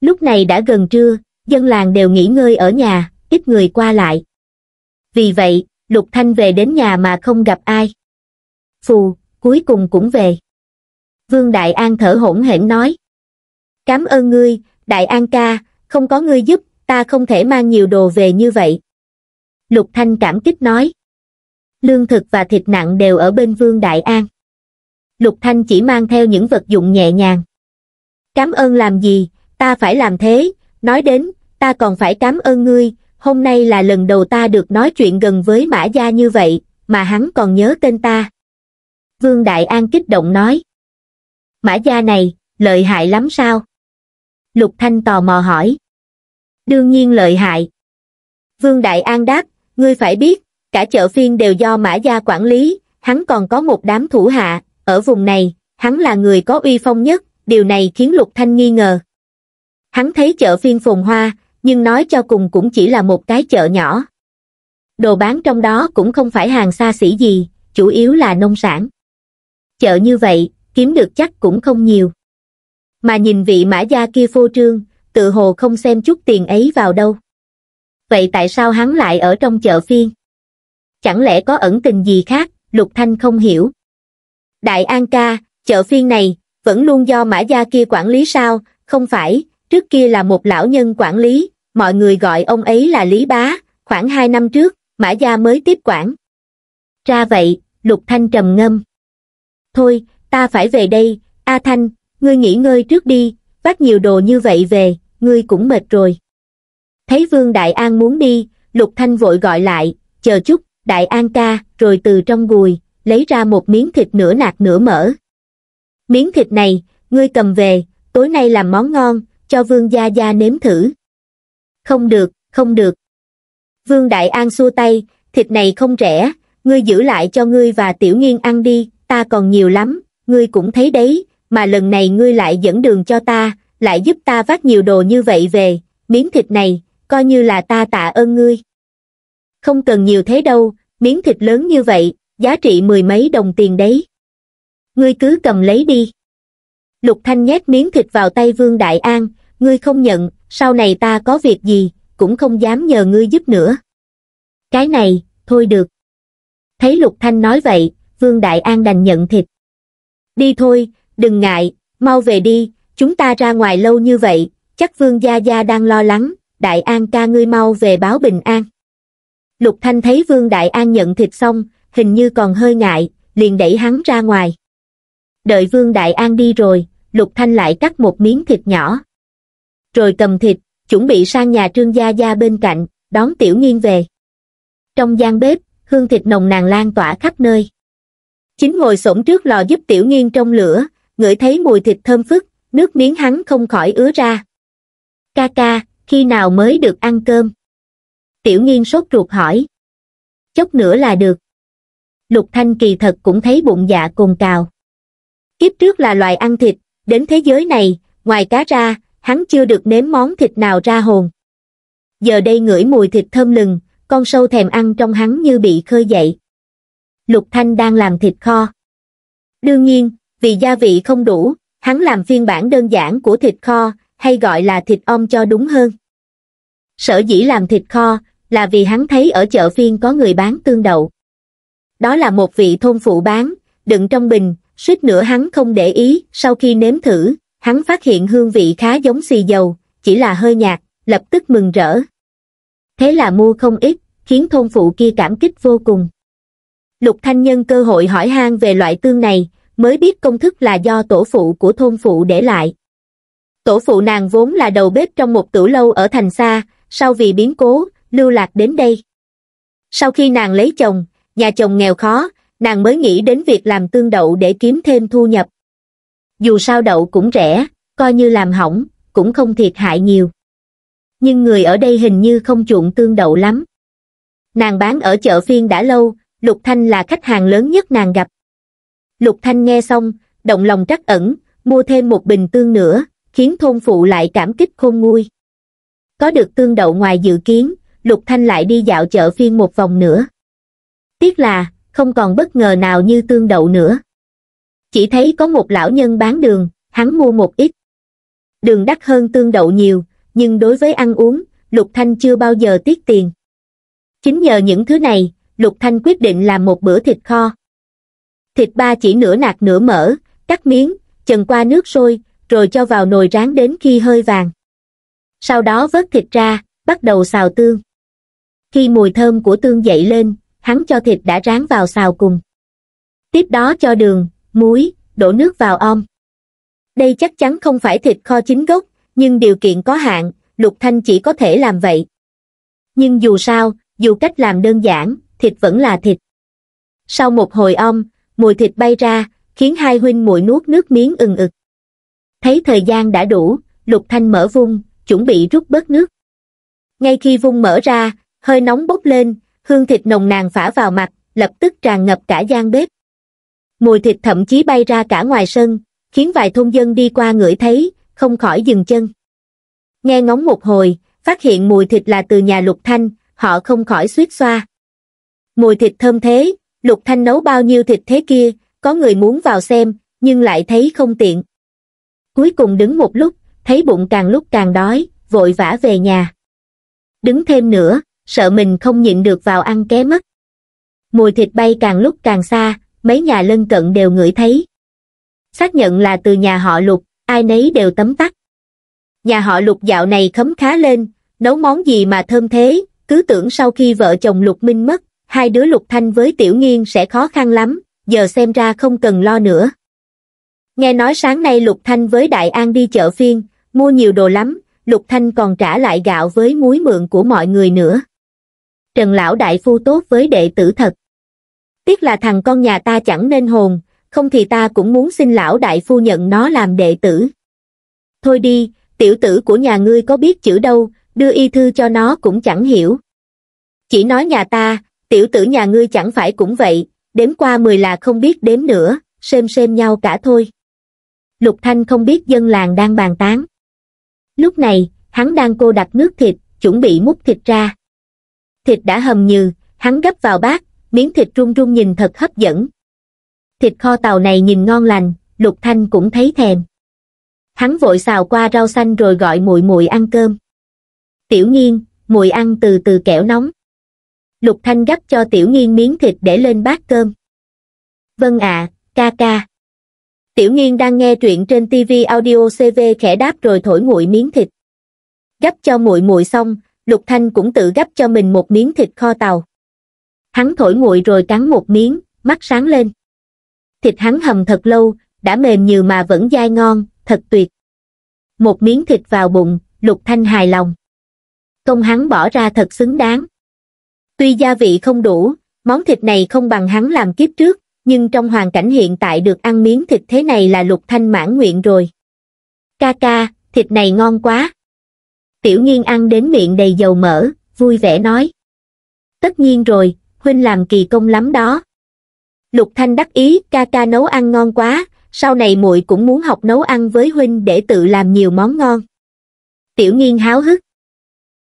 Lúc này đã gần trưa, dân làng đều nghỉ ngơi ở nhà, ít người qua lại. Vì vậy, Lục Thanh về đến nhà mà không gặp ai. Phù, cuối cùng cũng về. Vương Đại An thở hổn hển nói. Cảm ơn ngươi, Đại An ca, không có ngươi giúp, ta không thể mang nhiều đồ về như vậy. Lục Thanh cảm kích nói. Lương thực và thịt nặng đều ở bên Vương Đại An. Lục Thanh chỉ mang theo những vật dụng nhẹ nhàng. Cảm ơn làm gì, ta phải làm thế, nói đến, ta còn phải cảm ơn ngươi, hôm nay là lần đầu ta được nói chuyện gần với Mã gia như vậy, mà hắn còn nhớ tên ta. Vương Đại An kích động nói. Mã gia này, lợi hại lắm sao? Lục Thanh tò mò hỏi. Đương nhiên lợi hại. Vương Đại An đáp, ngươi phải biết, cả chợ phiên đều do Mã gia quản lý, hắn còn có một đám thủ hạ, ở vùng này, hắn là người có uy phong nhất, điều này khiến Lục Thanh nghi ngờ. Hắn thấy chợ phiên phồn hoa, nhưng nói cho cùng cũng chỉ là một cái chợ nhỏ. Đồ bán trong đó cũng không phải hàng xa xỉ gì, chủ yếu là nông sản. Chợ như vậy, kiếm được chắc cũng không nhiều. Mà nhìn vị Mã gia kia phô trương, tự hồ không xem chút tiền ấy vào đâu. Vậy tại sao hắn lại ở trong chợ phiên? Chẳng lẽ có ẩn tình gì khác? Lục Thanh không hiểu. Đại An ca, chợ phiên này vẫn luôn do Mã gia kia quản lý sao? Không phải, trước kia là một lão nhân quản lý, mọi người gọi ông ấy là Lý Bá, khoảng 2 năm trước, Mã gia mới tiếp quản. Ra vậy, Lục Thanh trầm ngâm. Thôi, ta phải về đây, A Thanh, ngươi nghỉ ngơi trước đi, vác nhiều đồ như vậy về, ngươi cũng mệt rồi. Thấy Vương Đại An muốn đi, Lục Thanh vội gọi lại, chờ chút, Đại An ca, rồi từ trong gùi, lấy ra một miếng thịt nửa nạc nửa mỡ. Miếng thịt này, ngươi cầm về, tối nay làm món ngon, cho Vương Gia Gia nếm thử. Không được, không được. Vương Đại An xua tay, thịt này không rẻ, ngươi giữ lại cho ngươi và Tiểu Nghiên ăn đi, ta còn nhiều lắm, ngươi cũng thấy đấy, mà lần này ngươi lại dẫn đường cho ta, lại giúp ta vác nhiều đồ như vậy về, miếng thịt này, coi như là ta tạ ơn ngươi. Không cần nhiều thế đâu, miếng thịt lớn như vậy, giá trị 10 mấy đồng tiền đấy. Ngươi cứ cầm lấy đi. Lục Thanh nhét miếng thịt vào tay Vương Đại An, ngươi không nhận, sau này ta có việc gì, cũng không dám nhờ ngươi giúp nữa. Cái này, thôi được. Thấy Lục Thanh nói vậy, Vương Đại An đành nhận thịt. Đi thôi, đừng ngại, mau về đi, chúng ta ra ngoài lâu như vậy, chắc Vương Gia Gia đang lo lắng, Đại An ca ngươi mau về báo bình an. Lục Thanh thấy Vương Đại An nhận thịt xong, hình như còn hơi ngại, liền đẩy hắn ra ngoài. Đợi Vương Đại An đi rồi, Lục Thanh lại cắt một miếng thịt nhỏ. Rồi cầm thịt, chuẩn bị sang nhà Trương Gia Gia bên cạnh, đón Tiểu Nghiên về. Trong gian bếp, hương thịt nồng nàn lan tỏa khắp nơi. Chính ngồi xổm trước lò giúp Tiểu Nghiên trong lửa, ngửi thấy mùi thịt thơm phức, nước miếng hắn không khỏi ứa ra. Ca ca, khi nào mới được ăn cơm? Tiểu Nghiên sốt ruột hỏi. Chốc nữa là được. Lục Thanh kỳ thật cũng thấy bụng dạ cồn cào. Kiếp trước là loài ăn thịt, đến thế giới này, ngoài cá ra, hắn chưa được nếm món thịt nào ra hồn. Giờ đây ngửi mùi thịt thơm lừng, con sâu thèm ăn trong hắn như bị khơi dậy. Lục Thanh đang làm thịt kho. Đương nhiên, vì gia vị không đủ, hắn làm phiên bản đơn giản của thịt kho, hay gọi là thịt om cho đúng hơn. Sở dĩ làm thịt kho là vì hắn thấy ở chợ phiên có người bán tương đậu. Đó là một vị thôn phụ bán, đựng trong bình, suýt nữa hắn không để ý, sau khi nếm thử, hắn phát hiện hương vị khá giống xì dầu, chỉ là hơi nhạt, lập tức mừng rỡ. Thế là mua không ít, khiến thôn phụ kia cảm kích vô cùng. Lục Thanh nhân cơ hội hỏi han về loại tương này, mới biết công thức là do tổ phụ của thôn phụ để lại. Tổ phụ nàng vốn là đầu bếp trong một tử lâu ở thành xa, sau vì biến cố, lưu lạc đến đây. Sau khi nàng lấy chồng, nhà chồng nghèo khó, nàng mới nghĩ đến việc làm tương đậu để kiếm thêm thu nhập. Dù sao đậu cũng rẻ, coi như làm hỏng, cũng không thiệt hại nhiều. Nhưng người ở đây hình như không chuộng tương đậu lắm. Nàng bán ở chợ phiên đã lâu, Lục Thanh là khách hàng lớn nhất nàng gặp. Lục Thanh nghe xong, động lòng trắc ẩn, mua thêm một bình tương nữa, khiến thôn phụ lại cảm kích khôn nguôi. Có được tương đậu ngoài dự kiến, Lục Thanh lại đi dạo chợ phiên một vòng nữa. Tiếc là, không còn bất ngờ nào như tương đậu nữa. Chỉ thấy có một lão nhân bán đường, hắn mua một ít. Đường đắt hơn tương đậu nhiều, nhưng đối với ăn uống, Lục Thanh chưa bao giờ tiếc tiền. Chính nhờ những thứ này, Lục Thanh quyết định làm một bữa thịt kho. Thịt ba chỉ nửa nạc nửa mỡ, cắt miếng, chần qua nước sôi, rồi cho vào nồi rán đến khi hơi vàng. Sau đó vớt thịt ra, bắt đầu xào tương. Khi mùi thơm của tương dậy lên, hắn cho thịt đã rán vào xào cùng. Tiếp đó cho đường, muối, đổ nước vào om. Đây chắc chắn không phải thịt kho chính gốc, nhưng điều kiện có hạn, Lục Thanh chỉ có thể làm vậy. Nhưng dù sao, dù cách làm đơn giản, thịt vẫn là thịt. Sau một hồi om, mùi thịt bay ra, khiến hai huynh muội nuốt nước miếng ừng ực. Thấy thời gian đã đủ, Lục Thanh mở vung, chuẩn bị rút bớt nước. Ngay khi vung mở ra, hơi nóng bốc lên, hương thịt nồng nàn phả vào mặt, lập tức tràn ngập cả gian bếp. Mùi thịt thậm chí bay ra cả ngoài sân, khiến vài thôn dân đi qua ngửi thấy, không khỏi dừng chân. Nghe ngóng một hồi, phát hiện mùi thịt là từ nhà Lục Thanh, họ không khỏi suýt xoa. Mùi thịt thơm thế, Lục Thanh nấu bao nhiêu thịt thế kia, có người muốn vào xem, nhưng lại thấy không tiện. Cuối cùng đứng một lúc, thấy bụng càng lúc càng đói, vội vã về nhà. Đứng thêm nữa, sợ mình không nhịn được vào ăn ké mất. Mùi thịt bay càng lúc càng xa, mấy nhà lân cận đều ngửi thấy. Xác nhận là từ nhà họ Lục, ai nấy đều tấm tắc. Nhà họ Lục dạo này khấm khá lên, nấu món gì mà thơm thế, cứ tưởng sau khi vợ chồng Lục Minh mất, hai đứa Lục Thanh với Tiểu Nghiên sẽ khó khăn lắm, giờ xem ra không cần lo nữa. Nghe nói sáng nay Lục Thanh với Đại An đi chợ phiên, mua nhiều đồ lắm, Lục Thanh còn trả lại gạo với muối mượn của mọi người nữa. Trần lão đại phu tốt với đệ tử thật. Tiếc là thằng con nhà ta chẳng nên hồn, không thì ta cũng muốn xin lão đại phu nhận nó làm đệ tử. Thôi đi, tiểu tử của nhà ngươi có biết chữ đâu, đưa y thư cho nó cũng chẳng hiểu. Chỉ nói nhà ta, tiểu tử nhà ngươi chẳng phải cũng vậy, đếm qua 10 là không biết đếm nữa, xem nhau cả thôi. Lục Thanh không biết dân làng đang bàn tán. Lúc này, hắn đang cô đặc nước thịt, chuẩn bị múc thịt ra. Thịt đã hầm nhừ, hắn gấp vào bát, miếng thịt run run nhìn thật hấp dẫn. Thịt kho tàu này nhìn ngon lành, Lục Thanh cũng thấy thèm. Hắn vội xào qua rau xanh rồi gọi muội muội ăn cơm. Tiểu Nghiên, muội ăn từ từ kẻo nóng. Lục Thanh gắp cho Tiểu Nghiên miếng thịt để lên bát cơm. Vâng ạ, ca ca. Tiểu Nghiên đang nghe truyện trên TV Audio CV khẽ đáp rồi thổi nguội miếng thịt. Gắp cho muội muội xong, Lục Thanh cũng tự gắp cho mình một miếng thịt kho tàu. Hắn thổi nguội rồi cắn một miếng, mắt sáng lên. Thịt hắn hầm thật lâu, đã mềm nhừ mà vẫn dai ngon, thật tuyệt. Một miếng thịt vào bụng, Lục Thanh hài lòng. Công hắn bỏ ra thật xứng đáng. Tuy gia vị không đủ, món thịt này không bằng hắn làm kiếp trước, nhưng trong hoàn cảnh hiện tại được ăn miếng thịt thế này là Lục Thanh mãn nguyện rồi. Ca ca, thịt này ngon quá. Tiểu Nghiên ăn đến miệng đầy dầu mỡ, vui vẻ nói. Tất nhiên rồi, huynh làm kỳ công lắm đó. Lục Thanh đắc ý, ca ca nấu ăn ngon quá, sau này muội cũng muốn học nấu ăn với huynh để tự làm nhiều món ngon. Tiểu Nghiên háo hức.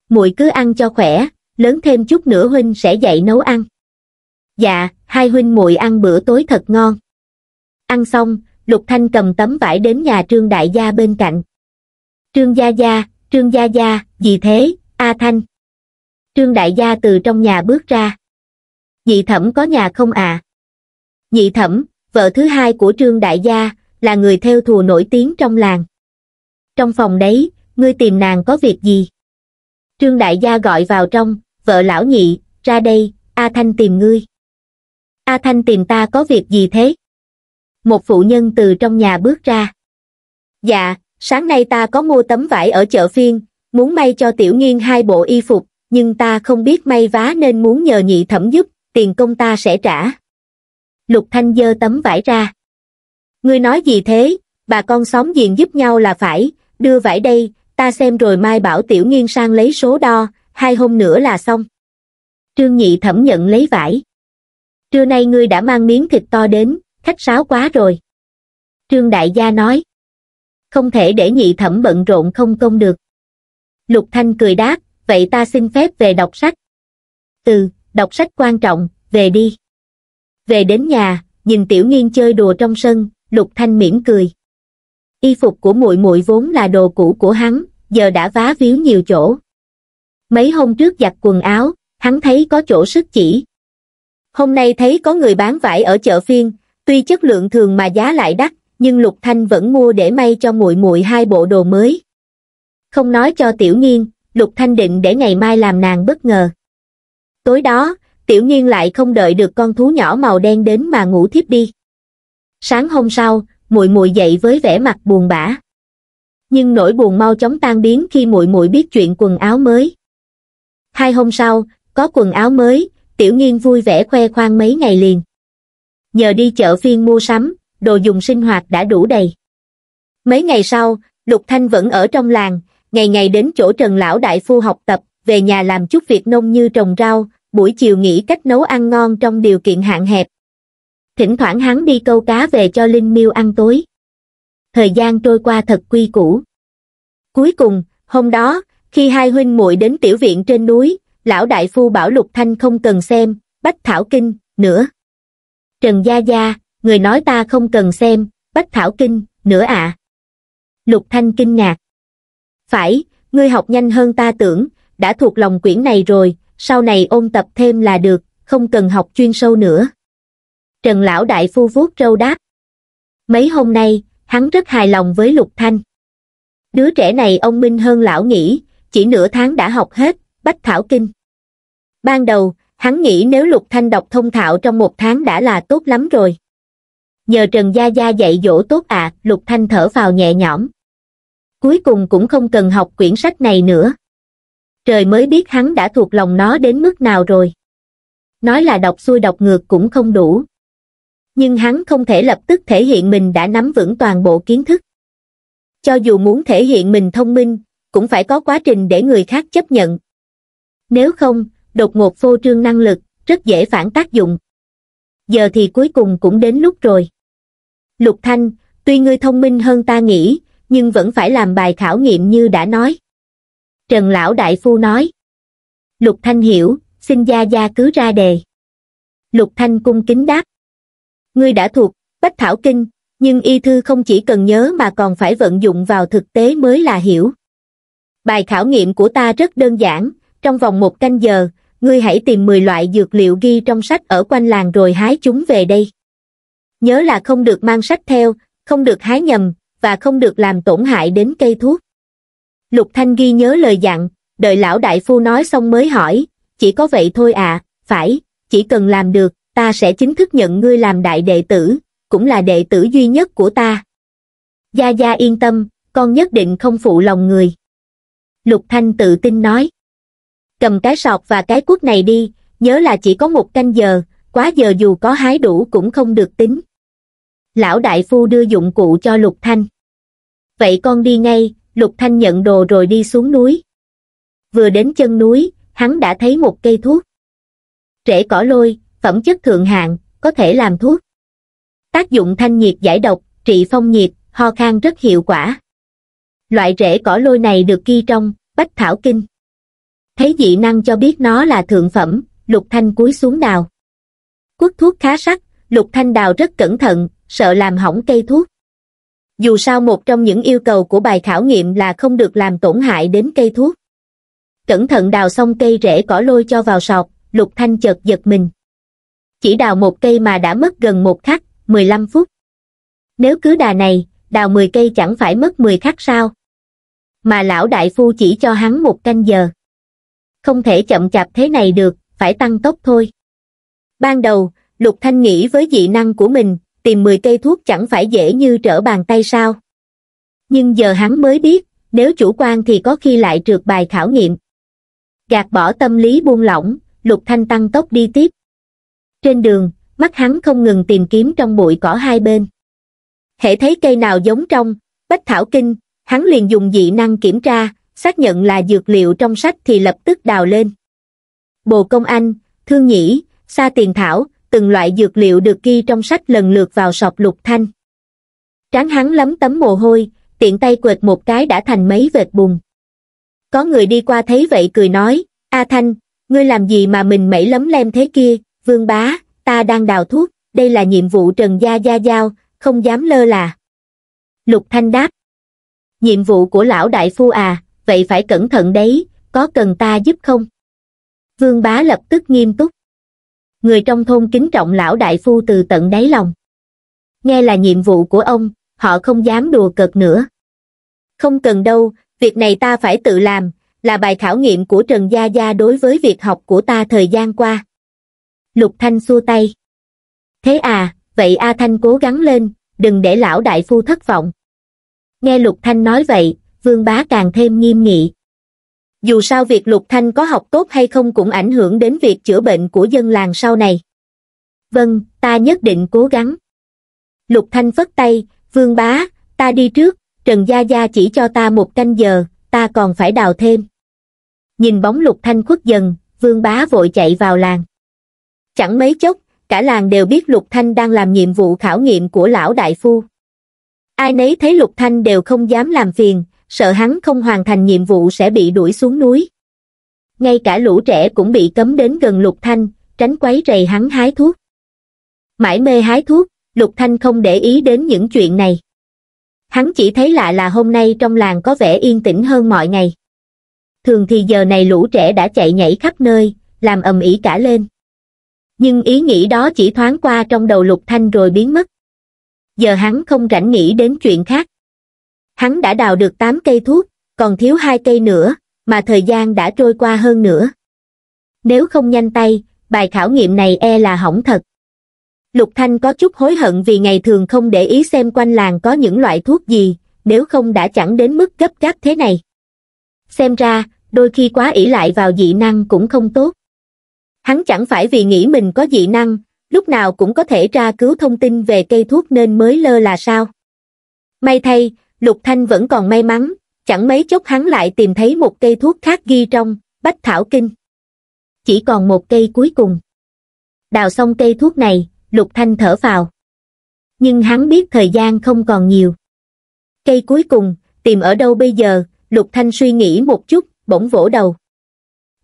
Muội cứ ăn cho khỏe, lớn thêm chút nữa huynh sẽ dạy nấu ăn. Dạ, hai huynh muội ăn bữa tối thật ngon. Ăn xong, Lục Thanh cầm tấm vải đến nhà Trương Đại Gia bên cạnh. Trương Gia Gia, gì thế, A Thanh? Trương Đại Gia từ trong nhà bước ra. Nhị Thẩm có nhà không à? Nhị Thẩm, vợ thứ hai của Trương Đại Gia, là người thêu thùa nổi tiếng trong làng. Trong phòng đấy, ngươi tìm nàng có việc gì? Trương Đại Gia gọi vào trong, vợ lão nhị, ra đây, A Thanh tìm ngươi. A Thanh tìm ta có việc gì thế? Một phụ nhân từ trong nhà bước ra. Dạ, sáng nay ta có mua tấm vải ở chợ phiên, muốn may cho Tiểu Nghiên hai bộ y phục, nhưng ta không biết may vá nên muốn nhờ Nhị Thẩm giúp, tiền công ta sẽ trả. Lục Thanh giơ tấm vải ra. Ngươi nói gì thế, bà con xóm giềng giúp nhau là phải, đưa vải đây, ta xem rồi mai bảo Tiểu Nghiên sang lấy số đo, 2 hôm nữa là xong. Trương Nhị Thẩm nhận lấy vải. Trưa nay ngươi đã mang miếng thịt to đến, khách sáo quá rồi. Trương Đại Gia nói. Không thể để Nhị Thẩm bận rộn không công được. Lục Thanh cười đáp, vậy ta xin phép về đọc sách. Ừ, đọc sách quan trọng, về đi. Về đến nhà, nhìn Tiểu Nghiên chơi đùa trong sân, Lục Thanh mỉm cười. Y phục của muội muội vốn là đồ cũ của hắn, giờ đã vá víu nhiều chỗ. Mấy hôm trước giặt quần áo, hắn thấy có chỗ sức chỉ. Hôm nay thấy có người bán vải ở chợ phiên, tuy chất lượng thường mà giá lại đắt, nhưng Lục Thanh vẫn mua để may cho muội muội 2 bộ đồ mới. Không nói cho Tiểu Nghiên, Lục Thanh định để ngày mai làm nàng bất ngờ. Tối đó, Tiểu Nghiên lại không đợi được con thú nhỏ màu đen đến mà ngủ thiếp đi. Sáng hôm sau, muội muội dậy với vẻ mặt buồn bã. Nhưng nỗi buồn mau chóng tan biến khi muội muội biết chuyện quần áo mới. 2 hôm sau, có quần áo mới, Tiểu Nghiên vui vẻ khoe khoang mấy ngày liền. Nhờ đi chợ phiên mua sắm, đồ dùng sinh hoạt đã đủ đầy. Mấy ngày sau, Lục Thanh vẫn ở trong làng, ngày ngày đến chỗ Trần Lão Đại Phu học tập, về nhà làm chút việc nông như trồng rau, buổi chiều nghĩ cách nấu ăn ngon trong điều kiện hạn hẹp. Thỉnh thoảng hắn đi câu cá về cho Linh Miêu ăn tối. Thời gian trôi qua thật quy củ. Cuối cùng, hôm đó, khi 2 huynh muội đến tiểu viện trên núi, Lão Đại Phu bảo Lục Thanh không cần xem Bách Thảo Kinh nữa. Trần Gia Gia, người nói ta không cần xem Bách Thảo Kinh nữa ạ? Lục Thanh kinh ngạc. Phải, ngươi học nhanh hơn ta tưởng, đã thuộc lòng quyển này rồi, sau này ôn tập thêm là được, không cần học chuyên sâu nữa. Trần Lão Đại Phu vuốt râu đáp. Mấy hôm nay, hắn rất hài lòng với Lục Thanh. Đứa trẻ này ông minh hơn lão nghĩ, chỉ nửa tháng đã học hết Bách Thảo Kinh. Ban đầu, hắn nghĩ nếu Lục Thanh đọc thông thạo trong 1 tháng đã là tốt lắm rồi. Nhờ Trần Gia Gia dạy dỗ tốt ạ, Lục Thanh thở phào nhẹ nhõm. Cuối cùng cũng không cần học quyển sách này nữa. Trời mới biết hắn đã thuộc lòng nó đến mức nào rồi. Nói là đọc xuôi đọc ngược cũng không đủ. Nhưng hắn không thể lập tức thể hiện mình đã nắm vững toàn bộ kiến thức. Cho dù muốn thể hiện mình thông minh, cũng phải có quá trình để người khác chấp nhận. Nếu không, đột ngột phô trương năng lực, rất dễ phản tác dụng. Giờ thì cuối cùng cũng đến lúc rồi. Lục Thanh, tuy ngươi thông minh hơn ta nghĩ, nhưng vẫn phải làm bài khảo nghiệm như đã nói. Trần Lão Đại Phu nói. Lục Thanh hiểu, xin Gia Gia cứ ra đề. Lục Thanh cung kính đáp. Ngươi đã thuộc Bách Thảo Kinh, nhưng y thư không chỉ cần nhớ mà còn phải vận dụng vào thực tế mới là hiểu. Bài khảo nghiệm của ta rất đơn giản, trong vòng 1 canh giờ, ngươi hãy tìm 10 loại dược liệu ghi trong sách ở quanh làng rồi hái chúng về đây. Nhớ là không được mang sách theo, không được hái nhầm, và không được làm tổn hại đến cây thuốc. Lục Thanh ghi nhớ lời dặn, đợi Lão Đại Phu nói xong mới hỏi, chỉ có vậy thôi à? Phải, chỉ cần làm được, ta sẽ chính thức nhận ngươi làm đại đệ tử, cũng là đệ tử duy nhất của ta. Gia Gia yên tâm, con nhất định không phụ lòng người. Lục Thanh tự tin nói. Cầm cái sọt và cái cuốc này đi, nhớ là chỉ có 1 canh giờ, quá giờ dù có hái đủ cũng không được tính. Lão Đại Phu đưa dụng cụ cho Lục Thanh. vậy con đi ngay. Lục Thanh nhận đồ rồi đi xuống núi. Vừa đến chân núi, hắn đã thấy một cây thuốc. Rễ cỏ lôi, phẩm chất thượng hạng, có thể làm thuốc. Tác dụng thanh nhiệt giải độc, trị phong nhiệt, ho khan rất hiệu quả. Loại rễ cỏ lôi này được ghi trong Bách Thảo Kinh. Thấy dị năng cho biết nó là thượng phẩm, Lục Thanh cúi xuống đào. Quất thuốc khá sắc, Lục Thanh đào rất cẩn thận, sợ làm hỏng cây thuốc. Dù sao một trong những yêu cầu của bài khảo nghiệm là không được làm tổn hại đến cây thuốc. Cẩn thận đào xong cây rễ cỏ lôi cho vào sọt, Lục Thanh chợt giật mình. Chỉ đào một cây mà đã mất gần một khắc, 15 phút. Nếu cứ đà này, đào 10 cây chẳng phải mất 10 khắc sao? Mà lão đại phu chỉ cho hắn một canh giờ. Không thể chậm chạp thế này được, phải tăng tốc thôi. Ban đầu, Lục Thanh nghĩ với dị năng của mình, tìm 10 cây thuốc chẳng phải dễ như trở bàn tay sao? Nhưng giờ hắn mới biết, nếu chủ quan thì có khi lại trượt bài khảo nghiệm. Gạt bỏ tâm lý buông lỏng, Lục Thanh tăng tốc đi tiếp. Trên đường, mắt hắn không ngừng tìm kiếm trong bụi cỏ hai bên. Hễ thấy cây nào giống trong Bách Thảo Kinh, hắn liền dùng dị năng kiểm tra, xác nhận là dược liệu trong sách thì lập tức đào lên. Bồ công anh, thương nhĩ, sa, tiền thảo, từng loại dược liệu được ghi trong sách lần lượt vào sọt Lục Thanh. Trán hắn lấm tấm mồ hôi, tiện tay quệt một cái đã thành mấy vệt bùn. Có người đi qua thấy vậy cười nói, "A Thanh, ngươi làm gì mà mình mẩy lấm lem thế kia?" "Vương bá, ta đang đào thuốc, đây là nhiệm vụ Trần Gia Gia giao, không dám lơ là." Lục Thanh đáp. "Nhiệm vụ của lão đại phu à, vậy phải cẩn thận đấy, có cần ta giúp không?" Vương bá lập tức nghiêm túc. Người trong thôn kính trọng lão đại phu từ tận đáy lòng. Nghe là nhiệm vụ của ông, họ không dám đùa cợt nữa. "Không cần đâu, việc này ta phải tự làm, là bài khảo nghiệm của Trần Gia Gia đối với việc học của ta thời gian qua." Lục Thanh xua tay. "Thế à, vậy A Thanh cố gắng lên, đừng để lão đại phu thất vọng." Nghe Lục Thanh nói vậy, Vương bá càng thêm nghiêm nghị. Dù sao việc Lục Thanh có học tốt hay không cũng ảnh hưởng đến việc chữa bệnh của dân làng sau này. "Vâng, ta nhất định cố gắng." Lục Thanh phất tay, "Vương bá, ta đi trước, Trần Gia Gia chỉ cho ta một canh giờ, ta còn phải đào thêm." Nhìn bóng Lục Thanh khuất dần, Vương bá vội chạy vào làng. Chẳng mấy chốc, cả làng đều biết Lục Thanh đang làm nhiệm vụ khảo nghiệm của lão đại phu. Ai nấy thấy Lục Thanh đều không dám làm phiền, sợ hắn không hoàn thành nhiệm vụ sẽ bị đuổi xuống núi. Ngay cả lũ trẻ cũng bị cấm đến gần Lục Thanh, tránh quấy rầy hắn hái thuốc. Mải mê hái thuốc, Lục Thanh không để ý đến những chuyện này. Hắn chỉ thấy lạ là hôm nay trong làng có vẻ yên tĩnh hơn mọi ngày. Thường thì giờ này lũ trẻ đã chạy nhảy khắp nơi, làm ầm ĩ cả lên. Nhưng ý nghĩ đó chỉ thoáng qua trong đầu Lục Thanh rồi biến mất. Giờ hắn không rảnh nghĩ đến chuyện khác. Hắn đã đào được 8 cây thuốc, còn thiếu 2 cây nữa, mà thời gian đã trôi qua hơn nữa. Nếu không nhanh tay, bài khảo nghiệm này e là hỏng thật. Lục Thanh có chút hối hận vì ngày thường không để ý xem quanh làng có những loại thuốc gì, nếu không đã chẳng đến mức gấp gáp thế này. Xem ra, đôi khi quá ỷ lại vào dị năng cũng không tốt. Hắn chẳng phải vì nghĩ mình có dị năng, lúc nào cũng có thể tra cứu thông tin về cây thuốc nên mới lơ là sao. May thay, Lục Thanh vẫn còn may mắn, chẳng mấy chốc hắn lại tìm thấy một cây thuốc khác ghi trong Bách Thảo Kinh. Chỉ còn một cây cuối cùng. Đào xong cây thuốc này, Lục Thanh thở phào. Nhưng hắn biết thời gian không còn nhiều. Cây cuối cùng, tìm ở đâu bây giờ? Lục Thanh suy nghĩ một chút, bỗng vỗ đầu.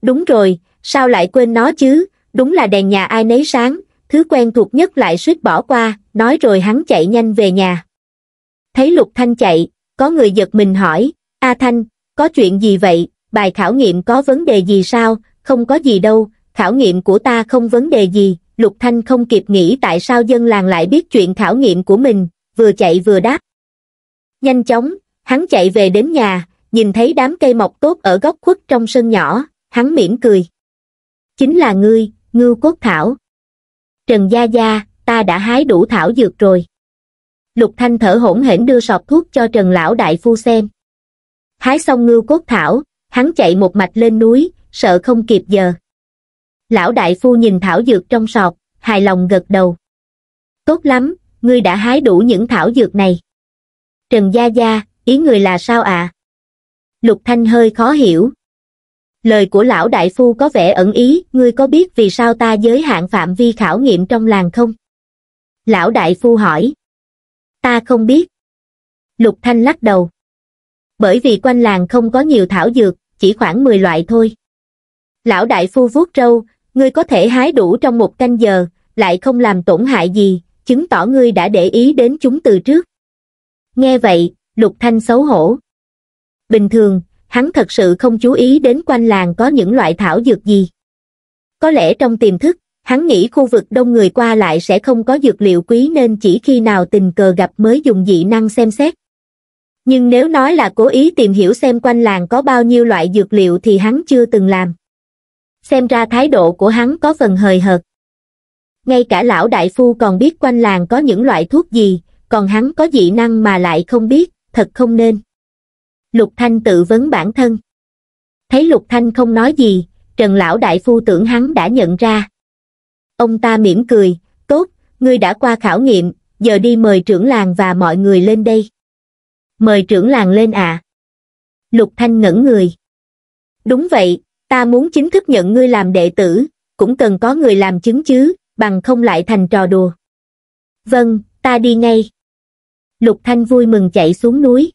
Đúng rồi, sao lại quên nó chứ, đúng là đèn nhà ai nấy sáng, thứ quen thuộc nhất lại suýt bỏ qua. Nói rồi hắn chạy nhanh về nhà. Thấy Lục Thanh chạy, có người giật mình hỏi, "A Thanh, có chuyện gì vậy, bài khảo nghiệm có vấn đề gì sao?" "Không có gì đâu, khảo nghiệm của ta không vấn đề gì." Lục Thanh không kịp nghĩ tại sao dân làng lại biết chuyện khảo nghiệm của mình, vừa chạy vừa đáp. Nhanh chóng, hắn chạy về đến nhà, nhìn thấy đám cây mọc tốt ở góc khuất trong sân nhỏ, hắn mỉm cười. "Chính là ngươi, Ngưu Cốt Thảo. Trần Gia Gia, ta đã hái đủ thảo dược rồi." Lục Thanh thở hổn hển đưa sọt thuốc cho Trần lão đại phu xem. Hái xong Ngưu Cốt Thảo, hắn chạy một mạch lên núi, sợ không kịp giờ. Lão đại phu nhìn thảo dược trong sọt, hài lòng gật đầu. "Tốt lắm, ngươi đã hái đủ những thảo dược này." "Trần Gia Gia, ý người là sao ạ? Lục Thanh hơi khó hiểu. Lời của lão đại phu có vẻ ẩn ý, ngươi có biết vì sao ta giới hạn phạm vi khảo nghiệm trong làng không? Lão đại phu hỏi. Ta không biết. Lục Thanh lắc đầu. Bởi vì quanh làng không có nhiều thảo dược, chỉ khoảng 10 loại thôi. Lão đại phu vuốt râu, ngươi có thể hái đủ trong một canh giờ, lại không làm tổn hại gì, chứng tỏ ngươi đã để ý đến chúng từ trước. Nghe vậy, Lục Thanh xấu hổ. Bình thường, hắn thật sự không chú ý đến quanh làng có những loại thảo dược gì. Có lẽ trong tiềm thức, hắn nghĩ khu vực đông người qua lại sẽ không có dược liệu quý nên chỉ khi nào tình cờ gặp mới dùng dị năng xem xét. Nhưng nếu nói là cố ý tìm hiểu xem quanh làng có bao nhiêu loại dược liệu thì hắn chưa từng làm. Xem ra thái độ của hắn có phần hời hợt. Ngay cả lão đại phu còn biết quanh làng có những loại thuốc gì, còn hắn có dị năng mà lại không biết, thật không nên. Lục Thanh tự vấn bản thân. Thấy Lục Thanh không nói gì, Trần lão đại phu tưởng hắn đã nhận ra. Ông ta mỉm cười, tốt, ngươi đã qua khảo nghiệm, giờ đi mời trưởng làng và mọi người lên đây. Mời trưởng làng lên ạ? Lục Thanh ngẩn người. Đúng vậy, ta muốn chính thức nhận ngươi làm đệ tử, cũng cần có người làm chứng chứ, bằng không lại thành trò đùa. Vâng, ta đi ngay. Lục Thanh vui mừng chạy xuống núi.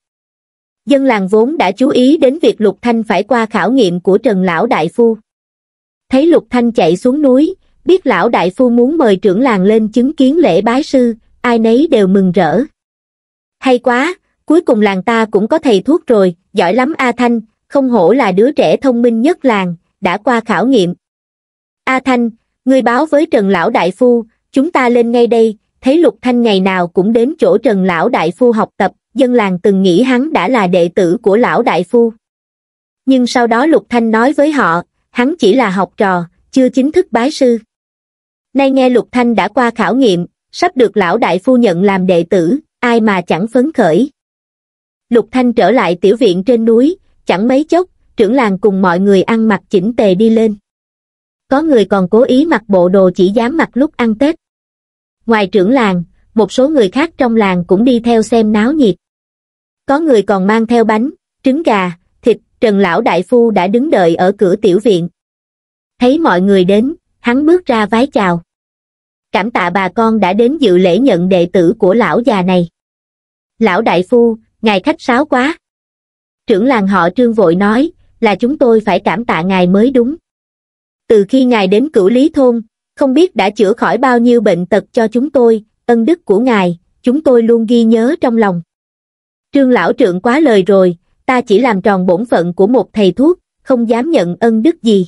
Dân làng vốn đã chú ý đến việc Lục Thanh phải qua khảo nghiệm của Trần lão đại phu. Thấy Lục Thanh chạy xuống núi, biết lão đại phu muốn mời trưởng làng lên chứng kiến lễ bái sư, ai nấy đều mừng rỡ. Hay quá, cuối cùng làng ta cũng có thầy thuốc rồi, giỏi lắm A Thanh, không hổ là đứa trẻ thông minh nhất làng, đã qua khảo nghiệm. A Thanh, ngươi báo với Trần lão đại phu, chúng ta lên ngay đây. Thấy Lục Thanh ngày nào cũng đến chỗ Trần lão đại phu học tập, dân làng từng nghĩ hắn đã là đệ tử của lão đại phu. Nhưng sau đó Lục Thanh nói với họ, hắn chỉ là học trò, chưa chính thức bái sư. Nay nghe Lục Thanh đã qua khảo nghiệm, sắp được lão đại phu nhận làm đệ tử, ai mà chẳng phấn khởi. Lục Thanh trở lại tiểu viện trên núi, chẳng mấy chốc, trưởng làng cùng mọi người ăn mặc chỉnh tề đi lên. Có người còn cố ý mặc bộ đồ chỉ dám mặc lúc ăn Tết. Ngoài trưởng làng, một số người khác trong làng cũng đi theo xem náo nhiệt. Có người còn mang theo bánh, trứng gà, thịt. Trần lão đại phu đã đứng đợi ở cửa tiểu viện. Thấy mọi người đến, hắn bước ra vái chào. Cảm tạ bà con đã đến dự lễ nhận đệ tử của lão già này. Lão đại phu, ngài khách sáo quá. Trưởng làng họ Trương vội nói, là chúng tôi phải cảm tạ ngài mới đúng. Từ khi ngài đến Cửu Lý Thôn, không biết đã chữa khỏi bao nhiêu bệnh tật cho chúng tôi, ân đức của ngài, chúng tôi luôn ghi nhớ trong lòng. Trương lão trượng quá lời rồi, ta chỉ làm tròn bổn phận của một thầy thuốc, không dám nhận ân đức gì.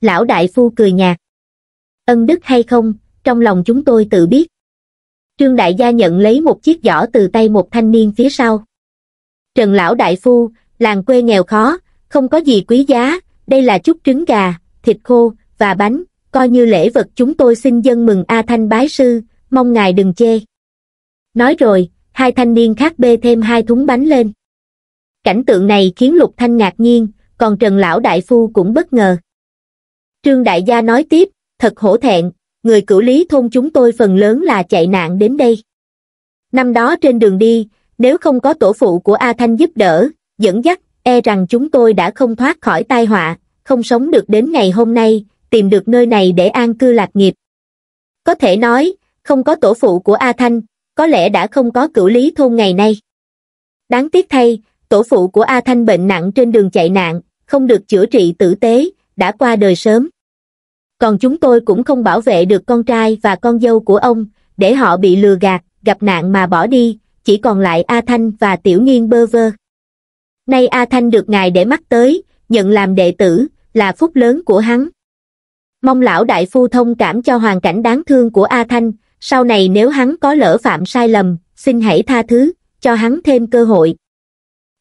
Lão đại phu cười nhạt. Ân đức hay không, trong lòng chúng tôi tự biết. Trương Đại Gia nhận lấy một chiếc giỏ từ tay một thanh niên phía sau. Trần lão đại phu, làng quê nghèo khó, không có gì quý giá, đây là chút trứng gà, thịt khô, và bánh. Coi như lễ vật chúng tôi xin dâng mừng A Thanh bái sư, mong ngài đừng chê. Nói rồi, hai thanh niên khác bê thêm 2 thúng bánh lên. Cảnh tượng này khiến Lục Thanh ngạc nhiên, còn Trần lão đại phu cũng bất ngờ. Trương Đại Gia nói tiếp, thật hổ thẹn, người Cửu Lý Thôn chúng tôi phần lớn là chạy nạn đến đây. Năm đó trên đường đi, nếu không có tổ phụ của A Thanh giúp đỡ, dẫn dắt, e rằng chúng tôi đã không thoát khỏi tai họa, không sống được đến ngày hôm nay, tìm được nơi này để an cư lạc nghiệp. Có thể nói, không có tổ phụ của A Thanh, có lẽ đã không có Cửu Lý Thôn ngày nay. Đáng tiếc thay, tổ phụ của A Thanh bệnh nặng trên đường chạy nạn, không được chữa trị tử tế, đã qua đời sớm. Còn chúng tôi cũng không bảo vệ được con trai và con dâu của ông, để họ bị lừa gạt, gặp nạn mà bỏ đi, chỉ còn lại A Thanh và Tiểu Nghiên bơ vơ. Nay A Thanh được ngài để mắt tới, nhận làm đệ tử, là phúc lớn của hắn. Mong lão đại phu thông cảm cho hoàn cảnh đáng thương của A Thanh, sau này nếu hắn có lỡ phạm sai lầm, xin hãy tha thứ, cho hắn thêm cơ hội.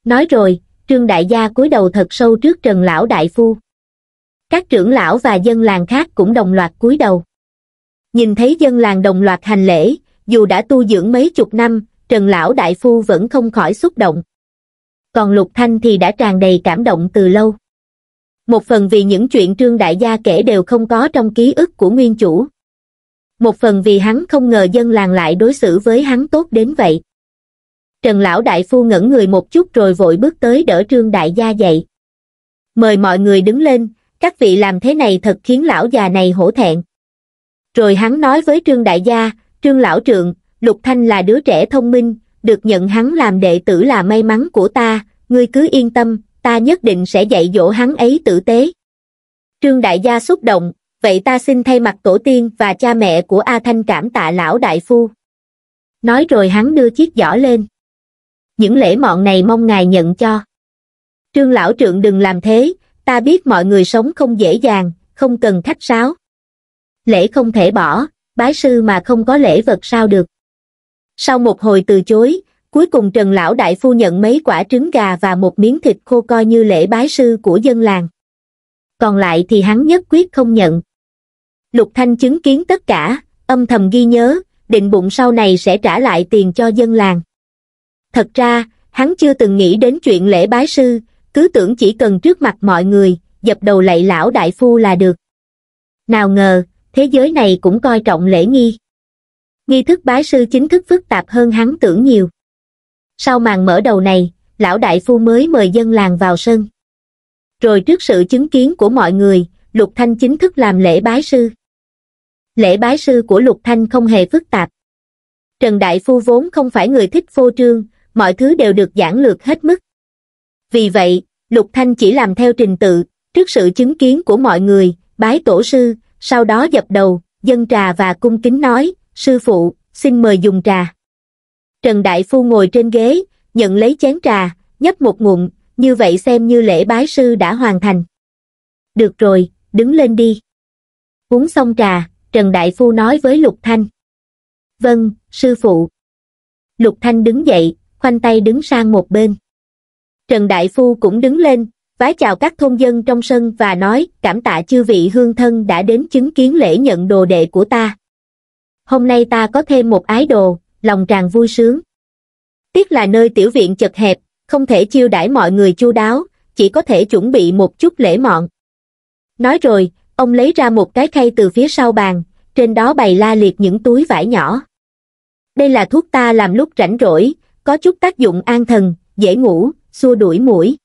Nói rồi, Trương Đại Gia cúi đầu thật sâu trước Trần lão đại phu. Các trưởng lão và dân làng khác cũng đồng loạt cúi đầu. Nhìn thấy dân làng đồng loạt hành lễ, dù đã tu dưỡng mấy chục năm, Trần lão đại phu vẫn không khỏi xúc động. Còn Lục Thanh thì đã tràn đầy cảm động từ lâu. Một phần vì những chuyện Trương Đại Gia kể đều không có trong ký ức của nguyên chủ. Một phần vì hắn không ngờ dân làng lại đối xử với hắn tốt đến vậy. Trần lão đại phu ngẩn người một chút rồi vội bước tới đỡ Trương đại gia dậy. Mời mọi người đứng lên, các vị làm thế này thật khiến lão già này hổ thẹn. Rồi hắn nói với Trương đại gia, Trương lão trượng, Lục Thanh là đứa trẻ thông minh, được nhận hắn làm đệ tử là may mắn của ta, ngươi cứ yên tâm, ta nhất định sẽ dạy dỗ hắn ấy tử tế. Trương đại gia xúc động, vậy ta xin thay mặt tổ tiên và cha mẹ của A Thanh cảm tạ lão đại phu. Nói rồi hắn đưa chiếc giỏ lên. Những lễ mọn này mong ngài nhận cho. Trương lão trượng đừng làm thế, ta biết mọi người sống không dễ dàng, không cần khách sáo. Lễ không thể bỏ, bái sư mà không có lễ vật sao được. Sau một hồi từ chối, cuối cùng Trần lão đại phu nhận mấy quả trứng gà và một miếng thịt khô coi như lễ bái sư của dân làng. Còn lại thì hắn nhất quyết không nhận. Lục Thanh chứng kiến tất cả, âm thầm ghi nhớ, định bụng sau này sẽ trả lại tiền cho dân làng. Thật ra, hắn chưa từng nghĩ đến chuyện lễ bái sư, cứ tưởng chỉ cần trước mặt mọi người, dập đầu lạy lão đại phu là được. Nào ngờ, thế giới này cũng coi trọng lễ nghi. Nghi thức bái sư chính thức phức tạp hơn hắn tưởng nhiều. Sau màn mở đầu này, lão đại phu mới mời dân làng vào sân. Rồi trước sự chứng kiến của mọi người, Lục Thanh chính thức làm lễ bái sư. Lễ bái sư của Lục Thanh không hề phức tạp. Trần đại phu vốn không phải người thích phô trương, mọi thứ đều được giản lược hết mức. Vì vậy, Lục Thanh chỉ làm theo trình tự, trước sự chứng kiến của mọi người, bái tổ sư, sau đó dập đầu, dâng trà và cung kính nói, sư phụ, xin mời dùng trà. Trần đại phu ngồi trên ghế, nhận lấy chén trà, nhấp một ngụm, như vậy xem như lễ bái sư đã hoàn thành. Được rồi, đứng lên đi. Uống xong trà, Trần đại phu nói với Lục Thanh. Vâng, sư phụ. Lục Thanh đứng dậy, khoanh tay đứng sang một bên. Trần đại phu cũng đứng lên, vái chào các thôn dân trong sân và nói, cảm tạ chư vị hương thân đã đến chứng kiến lễ nhận đồ đệ của ta. Hôm nay ta có thêm một ái đồ, lòng tràn vui sướng. Tiếc là nơi tiểu viện chật hẹp, không thể chiêu đãi mọi người chu đáo, chỉ có thể chuẩn bị một chút lễ mọn. Nói rồi, ông lấy ra một cái khay từ phía sau bàn, trên đó bày la liệt những túi vải nhỏ. Đây là thuốc ta làm lúc rảnh rỗi, có chút tác dụng an thần, dễ ngủ, xua đuổi muỗi.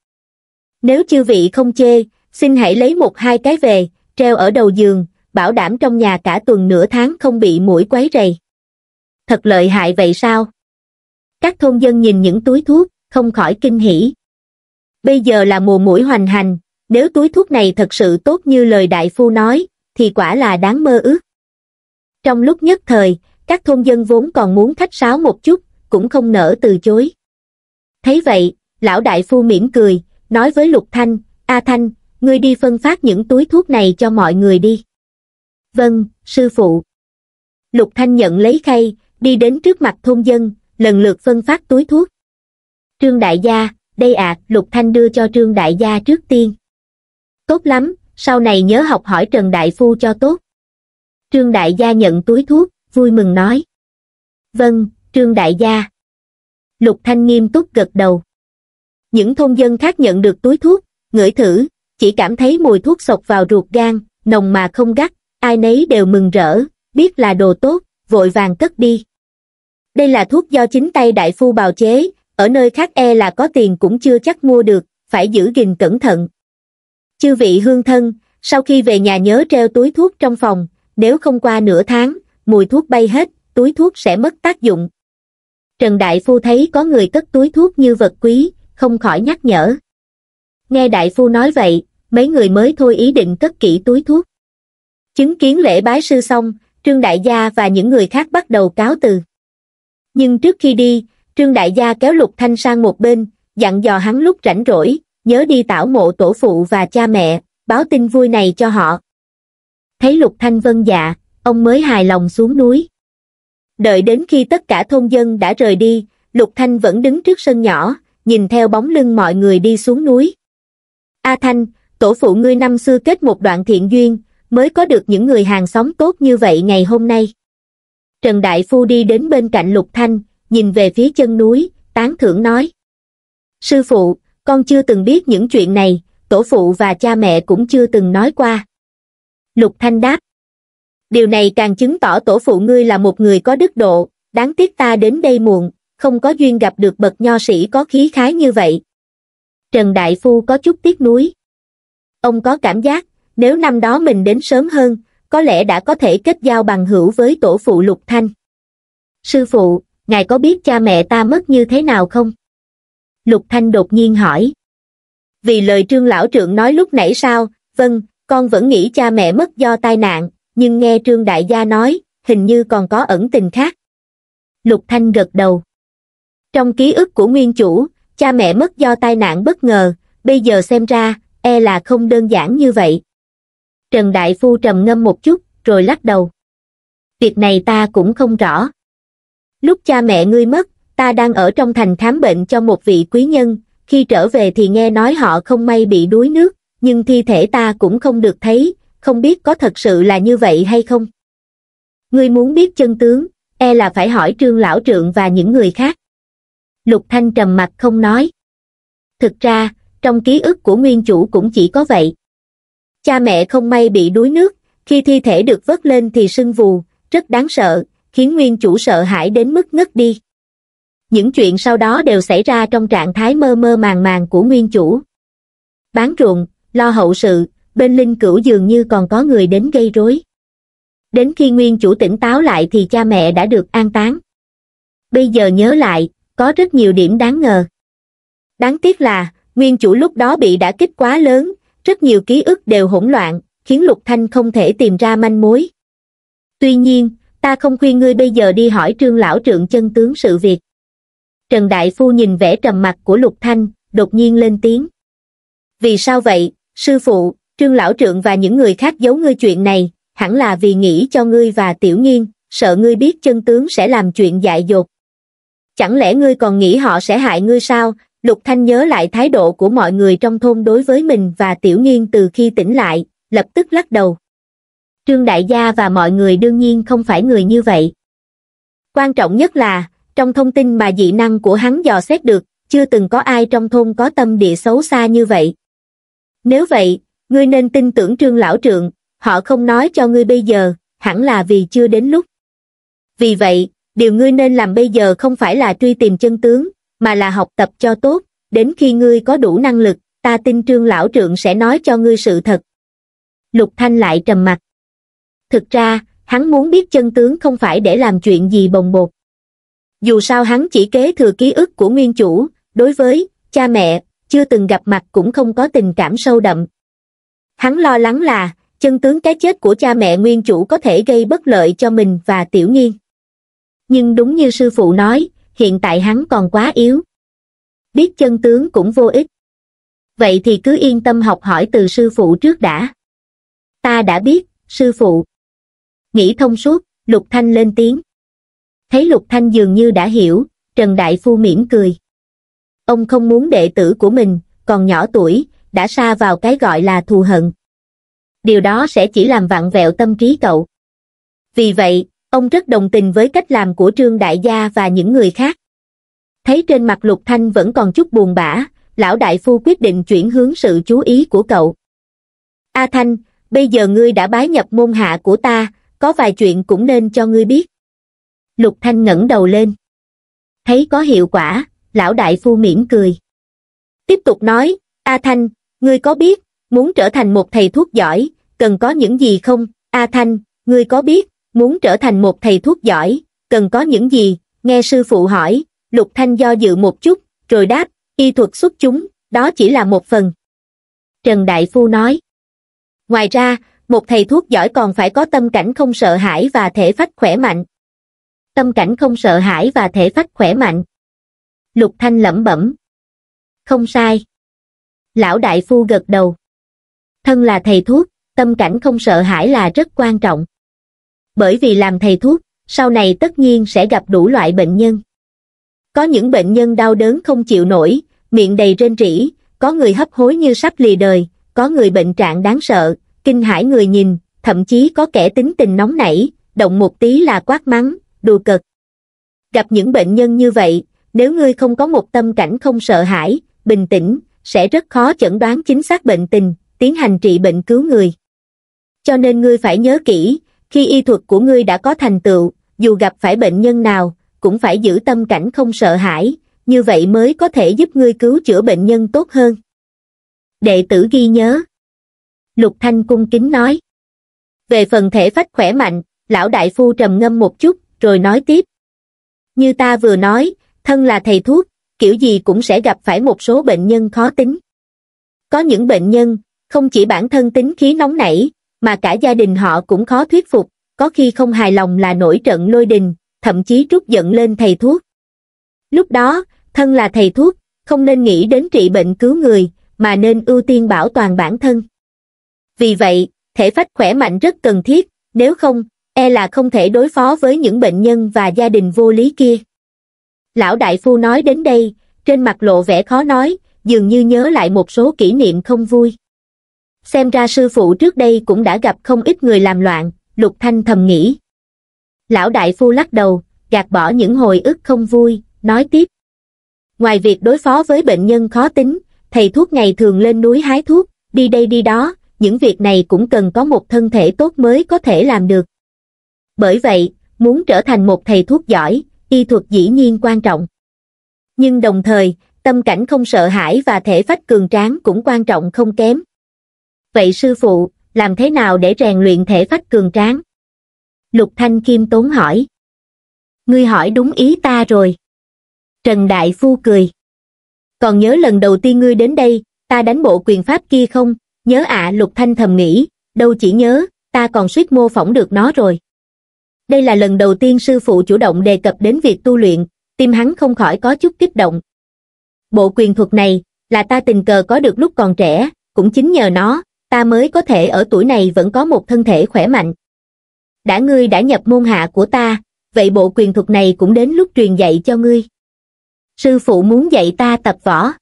Nếu chư vị không chê, xin hãy lấy một hai cái về, treo ở đầu giường, bảo đảm trong nhà cả tuần nửa tháng không bị muỗi quấy rầy. Thật lợi hại vậy sao? Các thôn dân nhìn những túi thuốc, không khỏi kinh hỉ. Bây giờ là mùa muỗi hoành hành, nếu túi thuốc này thật sự tốt như lời đại phu nói, thì quả là đáng mơ ước. Trong lúc nhất thời, các thôn dân vốn còn muốn khách sáo một chút, cũng không nỡ từ chối. Thấy vậy, lão đại phu mỉm cười, nói với Lục Thanh, A Thanh, ngươi đi phân phát những túi thuốc này cho mọi người đi. Vâng, sư phụ. Lục Thanh nhận lấy khay, đi đến trước mặt thôn dân, lần lượt phân phát túi thuốc. Trương đại gia, đây ạ, Lục Thanh đưa cho Trương đại gia trước tiên. Tốt lắm, sau này nhớ học hỏi Trần đại phu cho tốt. Trương đại gia nhận túi thuốc, vui mừng nói. Vâng, Trương đại gia. Lục Thanh nghiêm túc gật đầu. Những thôn dân khác nhận được túi thuốc, ngửi thử, chỉ cảm thấy mùi thuốc xộc vào ruột gan, nồng mà không gắt, ai nấy đều mừng rỡ, biết là đồ tốt, vội vàng cất đi. Đây là thuốc do chính tay đại phu bào chế, ở nơi khác e là có tiền cũng chưa chắc mua được, phải giữ gìn cẩn thận. Chư vị hương thân, sau khi về nhà nhớ treo túi thuốc trong phòng, nếu không qua nửa tháng, mùi thuốc bay hết, túi thuốc sẽ mất tác dụng. Trần đại phu thấy có người cất túi thuốc như vật quý, không khỏi nhắc nhở. Nghe đại phu nói vậy, mấy người mới thôi ý định cất kỹ túi thuốc. Chứng kiến lễ bái sư xong, Trương đại gia và những người khác bắt đầu cáo từ. Nhưng trước khi đi, Trương đại gia kéo Lục Thanh sang một bên, dặn dò hắn lúc rảnh rỗi, nhớ đi tảo mộ tổ phụ và cha mẹ, báo tin vui này cho họ. Thấy Lục Thanh vâng dạ, ông mới hài lòng xuống núi. Đợi đến khi tất cả thôn dân đã rời đi, Lục Thanh vẫn đứng trước sân nhỏ, nhìn theo bóng lưng mọi người đi xuống núi. A Thanh, tổ phụ ngươi năm xưa kết một đoạn thiện duyên, mới có được những người hàng xóm tốt như vậy ngày hôm nay. Trần đại phu đi đến bên cạnh Lục Thanh, nhìn về phía chân núi, tán thưởng nói. Sư phụ, con chưa từng biết những chuyện này, tổ phụ và cha mẹ cũng chưa từng nói qua. Lục Thanh đáp. Điều này càng chứng tỏ tổ phụ ngươi là một người có đức độ, đáng tiếc ta đến đây muộn, không có duyên gặp được bậc nho sĩ có khí khái như vậy. Trần Đại Phu có chút tiếc nuối. Ông có cảm giác, nếu năm đó mình đến sớm hơn, có lẽ đã có thể kết giao bằng hữu với tổ phụ Lục Thanh. Sư phụ, ngài có biết cha mẹ ta mất như thế nào không? Lục Thanh đột nhiên hỏi. Vì lời Trương lão trượng nói lúc nãy sao? Vâng, con vẫn nghĩ cha mẹ mất do tai nạn, nhưng nghe Trương Đại Gia nói, hình như còn có ẩn tình khác. Lục Thanh gật đầu. Trong ký ức của nguyên chủ, cha mẹ mất do tai nạn bất ngờ, bây giờ xem ra, e là không đơn giản như vậy. Trần Đại Phu trầm ngâm một chút, rồi lắc đầu. Việc này ta cũng không rõ. Lúc cha mẹ ngươi mất, ta đang ở trong thành khám bệnh cho một vị quý nhân, khi trở về thì nghe nói họ không may bị đuối nước, nhưng thi thể ta cũng không được thấy, không biết có thật sự là như vậy hay không. Ngươi muốn biết chân tướng, e là phải hỏi Trương lão trượng và những người khác. Lục Thanh trầm mặc không nói. Thực ra, trong ký ức của nguyên chủ cũng chỉ có vậy. Cha mẹ không may bị đuối nước, khi thi thể được vớt lên thì sưng vù, rất đáng sợ, khiến nguyên chủ sợ hãi đến mức ngất đi. Những chuyện sau đó đều xảy ra trong trạng thái mơ mơ màng màng của nguyên chủ. Bán ruộng, lo hậu sự, bên linh cữu dường như còn có người đến gây rối. Đến khi nguyên chủ tỉnh táo lại thì cha mẹ đã được an táng. Bây giờ nhớ lại, có rất nhiều điểm đáng ngờ. Đáng tiếc là, nguyên chủ lúc đó bị đả kích quá lớn, rất nhiều ký ức đều hỗn loạn, khiến Lục Thanh không thể tìm ra manh mối. Tuy nhiên, ta không khuyên ngươi bây giờ đi hỏi Trương lão trượng chân tướng sự việc. Trần Đại Phu nhìn vẻ trầm mặc của Lục Thanh, đột nhiên lên tiếng. Vì sao vậy, sư phụ? Trương lão trượng và những người khác giấu ngươi chuyện này, hẳn là vì nghĩ cho ngươi và Tiểu Nghiên, sợ ngươi biết chân tướng sẽ làm chuyện dại dột. Chẳng lẽ ngươi còn nghĩ họ sẽ hại ngươi sao? Lục Thanh nhớ lại thái độ của mọi người trong thôn đối với mình và Tiểu Nghiên từ khi tỉnh lại, lập tức lắc đầu. Trương Đại Gia và mọi người đương nhiên không phải người như vậy. Quan trọng nhất là, trong thông tin mà dị năng của hắn dò xét được, chưa từng có ai trong thôn có tâm địa xấu xa như vậy. Nếu vậy, ngươi nên tin tưởng Trương lão trượng, họ không nói cho ngươi bây giờ, hẳn là vì chưa đến lúc. Vì vậy, điều ngươi nên làm bây giờ không phải là truy tìm chân tướng, mà là học tập cho tốt, đến khi ngươi có đủ năng lực, ta tin Trương lão trượng sẽ nói cho ngươi sự thật. Lục Thanh lại trầm mặc. Thực ra, hắn muốn biết chân tướng không phải để làm chuyện gì bồng bột. Dù sao hắn chỉ kế thừa ký ức của nguyên chủ, đối với cha mẹ, chưa từng gặp mặt cũng không có tình cảm sâu đậm. Hắn lo lắng là, chân tướng cái chết của cha mẹ nguyên chủ có thể gây bất lợi cho mình và Tiểu Nghiên. Nhưng đúng như sư phụ nói, hiện tại hắn còn quá yếu. Biết chân tướng cũng vô ích. Vậy thì cứ yên tâm học hỏi từ sư phụ trước đã. Ta đã biết, sư phụ. Nghĩ thông suốt, Lục Thanh lên tiếng. Thấy Lục Thanh dường như đã hiểu, Trần Đại Phu mỉm cười. Ông không muốn đệ tử của mình, còn nhỏ tuổi, đã sa vào cái gọi là thù hận. Điều đó sẽ chỉ làm vặn vẹo tâm trí cậu. Vì vậy, ông rất đồng tình với cách làm của Trương Đại Gia và những người khác. Thấy trên mặt Lục Thanh vẫn còn chút buồn bã, lão Đại Phu quyết định chuyển hướng sự chú ý của cậu. A Thanh, bây giờ ngươi đã bái nhập môn hạ của ta, có vài chuyện cũng nên cho ngươi biết. Lục Thanh ngẩng đầu lên. Thấy có hiệu quả, lão Đại Phu mỉm cười. Tiếp tục nói, A Thanh, ngươi có biết, muốn trở thành một thầy thuốc giỏi, cần có những gì không? A Thanh, ngươi có biết, muốn trở thành một thầy thuốc giỏi, cần có những gì? Nghe sư phụ hỏi, Lục Thanh do dự một chút, rồi đáp, y thuật xuất chúng, đó chỉ là một phần. Trần Đại Phu nói. Ngoài ra, một thầy thuốc giỏi còn phải có tâm cảnh không sợ hãi và thể phách khỏe mạnh. Tâm cảnh không sợ hãi và thể phách khỏe mạnh. Lục Thanh lẩm bẩm. Không sai. Lão Đại Phu gật đầu. Thân là thầy thuốc, tâm cảnh không sợ hãi là rất quan trọng. Bởi vì làm thầy thuốc, sau này tất nhiên sẽ gặp đủ loại bệnh nhân. Có những bệnh nhân đau đớn không chịu nổi, miệng đầy rên rỉ, có người hấp hối như sắp lìa đời, có người bệnh trạng đáng sợ, kinh hãi người nhìn, thậm chí có kẻ tính tình nóng nảy, động một tí là quát mắng, đùa cợt. Gặp những bệnh nhân như vậy, nếu ngươi không có một tâm cảnh không sợ hãi, bình tĩnh, sẽ rất khó chẩn đoán chính xác bệnh tình, tiến hành trị bệnh cứu người. Cho nên ngươi phải nhớ kỹ, khi y thuật của ngươi đã có thành tựu, dù gặp phải bệnh nhân nào, cũng phải giữ tâm cảnh không sợ hãi, như vậy mới có thể giúp ngươi cứu chữa bệnh nhân tốt hơn. Đệ tử ghi nhớ. Lục Thanh cung kính nói. Về phần thể phách khỏe mạnh, lão đại phu trầm ngâm một chút, rồi nói tiếp. Như ta vừa nói, thân là thầy thuốc, kiểu gì cũng sẽ gặp phải một số bệnh nhân khó tính. Có những bệnh nhân, không chỉ bản thân tính khí nóng nảy, mà cả gia đình họ cũng khó thuyết phục, có khi không hài lòng là nổi trận lôi đình, thậm chí trút giận lên thầy thuốc. Lúc đó, thân là thầy thuốc, không nên nghĩ đến trị bệnh cứu người, mà nên ưu tiên bảo toàn bản thân. Vì vậy, thể phách khỏe mạnh rất cần thiết, nếu không, e là không thể đối phó với những bệnh nhân và gia đình vô lý kia. Lão đại phu nói đến đây, trên mặt lộ vẻ khó nói, dường như nhớ lại một số kỷ niệm không vui. Xem ra sư phụ trước đây cũng đã gặp không ít người làm loạn, Lục Thanh thầm nghĩ. Lão đại phu lắc đầu, gạt bỏ những hồi ức không vui, nói tiếp. Ngoài việc đối phó với bệnh nhân khó tính, thầy thuốc ngày thường lên núi hái thuốc, đi đây đi đó, những việc này cũng cần có một thân thể tốt mới có thể làm được. Bởi vậy, muốn trở thành một thầy thuốc giỏi, y thuật dĩ nhiên quan trọng. Nhưng đồng thời, tâm cảnh không sợ hãi và thể phách cường tráng cũng quan trọng không kém. Vậy sư phụ, làm thế nào để rèn luyện thể phách cường tráng? Lục Thanh khiêm tốn hỏi. Ngươi hỏi đúng ý ta rồi. Trần Đại Phu cười. Còn nhớ lần đầu tiên ngươi đến đây, ta đánh bộ quyền pháp kia không? Nhớ ạ, Lục Thanh thầm nghĩ, đâu chỉ nhớ, ta còn suýt mô phỏng được nó rồi. Đây là lần đầu tiên sư phụ chủ động đề cập đến việc tu luyện, tim hắn không khỏi có chút kích động. Bộ quyền thuật này, là ta tình cờ có được lúc còn trẻ, cũng chính nhờ nó, ta mới có thể ở tuổi này vẫn có một thân thể khỏe mạnh. Đã ngươi đã nhập môn hạ của ta, vậy bộ quyền thuật này cũng đến lúc truyền dạy cho ngươi. Sư phụ muốn dạy ta tập võ.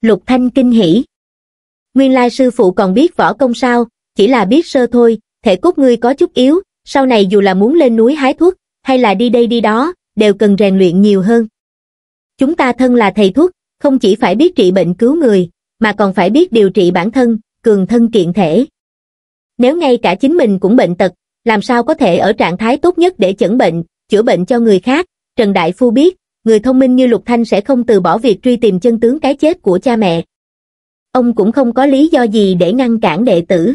Lục Thanh kinh hỉ. Nguyên lai sư phụ còn biết võ công sao, chỉ là biết sơ thôi, thể cốt ngươi có chút yếu, sau này dù là muốn lên núi hái thuốc, hay là đi đây đi đó, đều cần rèn luyện nhiều hơn. Chúng ta thân là thầy thuốc, không chỉ phải biết trị bệnh cứu người, mà còn phải biết điều trị bản thân, cường thân kiện thể. Nếu ngay cả chính mình cũng bệnh tật, làm sao có thể ở trạng thái tốt nhất để chẩn bệnh, chữa bệnh cho người khác? Trần Đại Phu biết, người thông minh như Lục Thanh sẽ không từ bỏ việc truy tìm chân tướng cái chết của cha mẹ. Ông cũng không có lý do gì để ngăn cản đệ tử.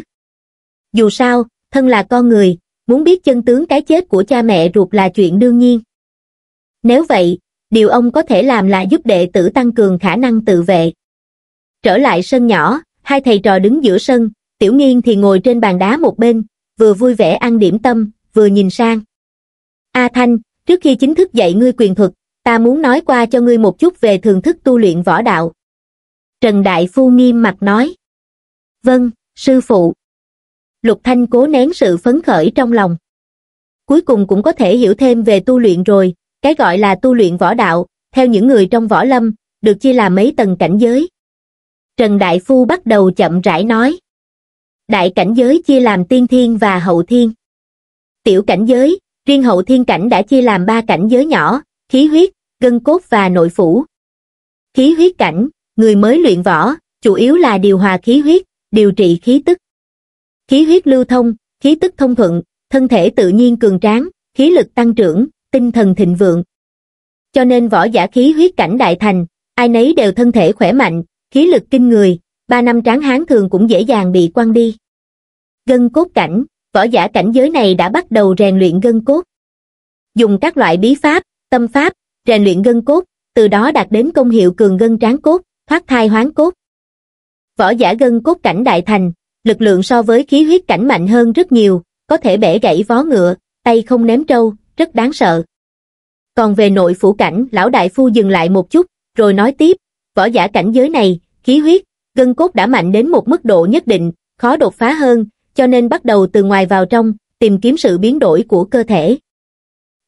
Dù sao, thân là con người, muốn biết chân tướng cái chết của cha mẹ ruột là chuyện đương nhiên. Nếu vậy, điều ông có thể làm là giúp đệ tử tăng cường khả năng tự vệ. Trở lại sân nhỏ, hai thầy trò đứng giữa sân, Tiểu Nghiên thì ngồi trên bàn đá một bên, vừa vui vẻ ăn điểm tâm, vừa nhìn sang. A Thanh, trước khi chính thức dạy ngươi quyền thuật, ta muốn nói qua cho ngươi một chút về thường thức tu luyện võ đạo. Trần Đại Phu nghiêm mặt nói. Vâng, sư phụ. Lục Thanh cố nén sự phấn khởi trong lòng. Cuối cùng cũng có thể hiểu thêm về tu luyện rồi, cái gọi là tu luyện võ đạo, theo những người trong võ lâm, được chia làm mấy tầng cảnh giới. Trần Đại Phu bắt đầu chậm rãi nói. Đại cảnh giới chia làm tiên thiên và hậu thiên. Tiểu cảnh giới, riêng hậu thiên cảnh đã chia làm 3 cảnh giới nhỏ, khí huyết, gân cốt và nội phủ. Khí huyết cảnh, người mới luyện võ, chủ yếu là điều hòa khí huyết, điều trị khí tức. Khí huyết lưu thông, khí tức thông thuận, thân thể tự nhiên cường tráng, khí lực tăng trưởng, tinh thần thịnh vượng. Cho nên võ giả khí huyết cảnh đại thành, ai nấy đều thân thể khỏe mạnh, khí lực kinh người, 3 năm tráng hán thường cũng dễ dàng bị quăng đi. Gân cốt cảnh, võ giả cảnh giới này đã bắt đầu rèn luyện gân cốt. Dùng các loại bí pháp, tâm pháp, rèn luyện gân cốt, từ đó đạt đến công hiệu cường gân tráng cốt, thoát thai hoán cốt. Võ giả gân cốt cảnh đại thành, lực lượng so với khí huyết cảnh mạnh hơn rất nhiều, có thể bẻ gãy vó ngựa, tay không ném trâu, rất đáng sợ. Còn về nội phủ cảnh, lão đại phu dừng lại một chút, rồi nói tiếp, võ giả cảnh giới này, khí huyết, gân cốt đã mạnh đến một mức độ nhất định, khó đột phá hơn, cho nên bắt đầu từ ngoài vào trong, tìm kiếm sự biến đổi của cơ thể.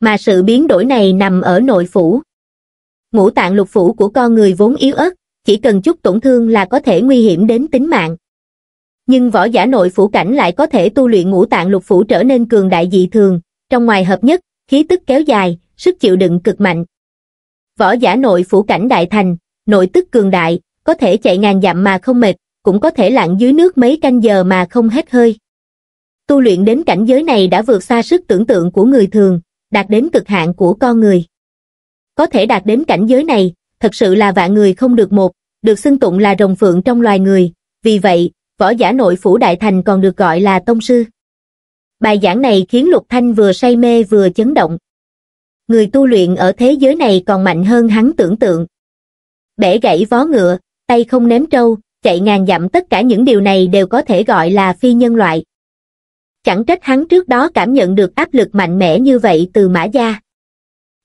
Mà sự biến đổi này nằm ở nội phủ. Ngũ tạng lục phủ của con người vốn yếu ớt, chỉ cần chút tổn thương là có thể nguy hiểm đến tính mạng. Nhưng võ giả nội phủ cảnh lại có thể tu luyện ngũ tạng lục phủ trở nên cường đại dị thường, trong ngoài hợp nhất, khí tức kéo dài, sức chịu đựng cực mạnh. Võ giả nội phủ cảnh đại thành, nội tức cường đại, có thể chạy ngàn dặm mà không mệt, cũng có thể lặn dưới nước mấy canh giờ mà không hết hơi. Tu luyện đến cảnh giới này đã vượt xa sức tưởng tượng của người thường, đạt đến cực hạn của con người. Có thể đạt đến cảnh giới này, thật sự là vạn người không được một, được xưng tụng là rồng phượng trong loài người. Vì vậy, võ giả nội phủ Đại Thành còn được gọi là tông sư. Bài giảng này khiến Lục Thanh vừa say mê vừa chấn động. Người tu luyện ở thế giới này còn mạnh hơn hắn tưởng tượng. Bẻ gãy vó ngựa, tay không ném trâu, chạy ngàn dặm, tất cả những điều này đều có thể gọi là phi nhân loại. Chẳng trách hắn trước đó cảm nhận được áp lực mạnh mẽ như vậy từ Mã gia.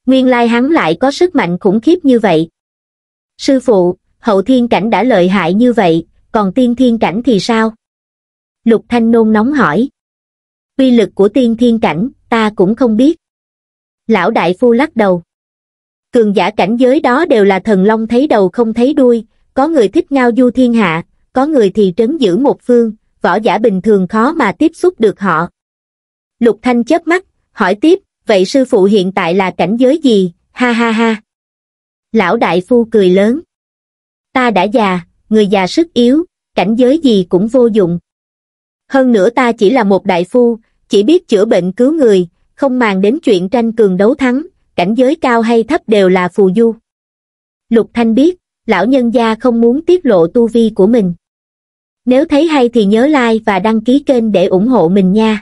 Nguyên lai hắn lại có sức mạnh khủng khiếp như vậy. Sư phụ, hậu thiên cảnh đã lợi hại như vậy, còn tiên thiên cảnh thì sao? Lục Thanh nôn nóng hỏi. Uy lực của tiên thiên cảnh, ta cũng không biết. Lão đại phu lắc đầu. Cường giả cảnh giới đó đều là thần long thấy đầu không thấy đuôi, có người thích ngao du thiên hạ, có người thì trấn giữ một phương, võ giả bình thường khó mà tiếp xúc được họ. Lục Thanh chớp mắt, hỏi tiếp, vậy sư phụ hiện tại là cảnh giới gì? Ha ha ha. Lão đại phu cười lớn. Ta đã già, người già sức yếu, cảnh giới gì cũng vô dụng. Hơn nữa ta chỉ là một đại phu, chỉ biết chữa bệnh cứu người, không màng đến chuyện tranh cường đấu thắng, cảnh giới cao hay thấp đều là phù du. Lục Thanh biết, lão nhân gia không muốn tiết lộ tu vi của mình. Nếu thấy hay thì nhớ like và đăng ký kênh để ủng hộ mình nha.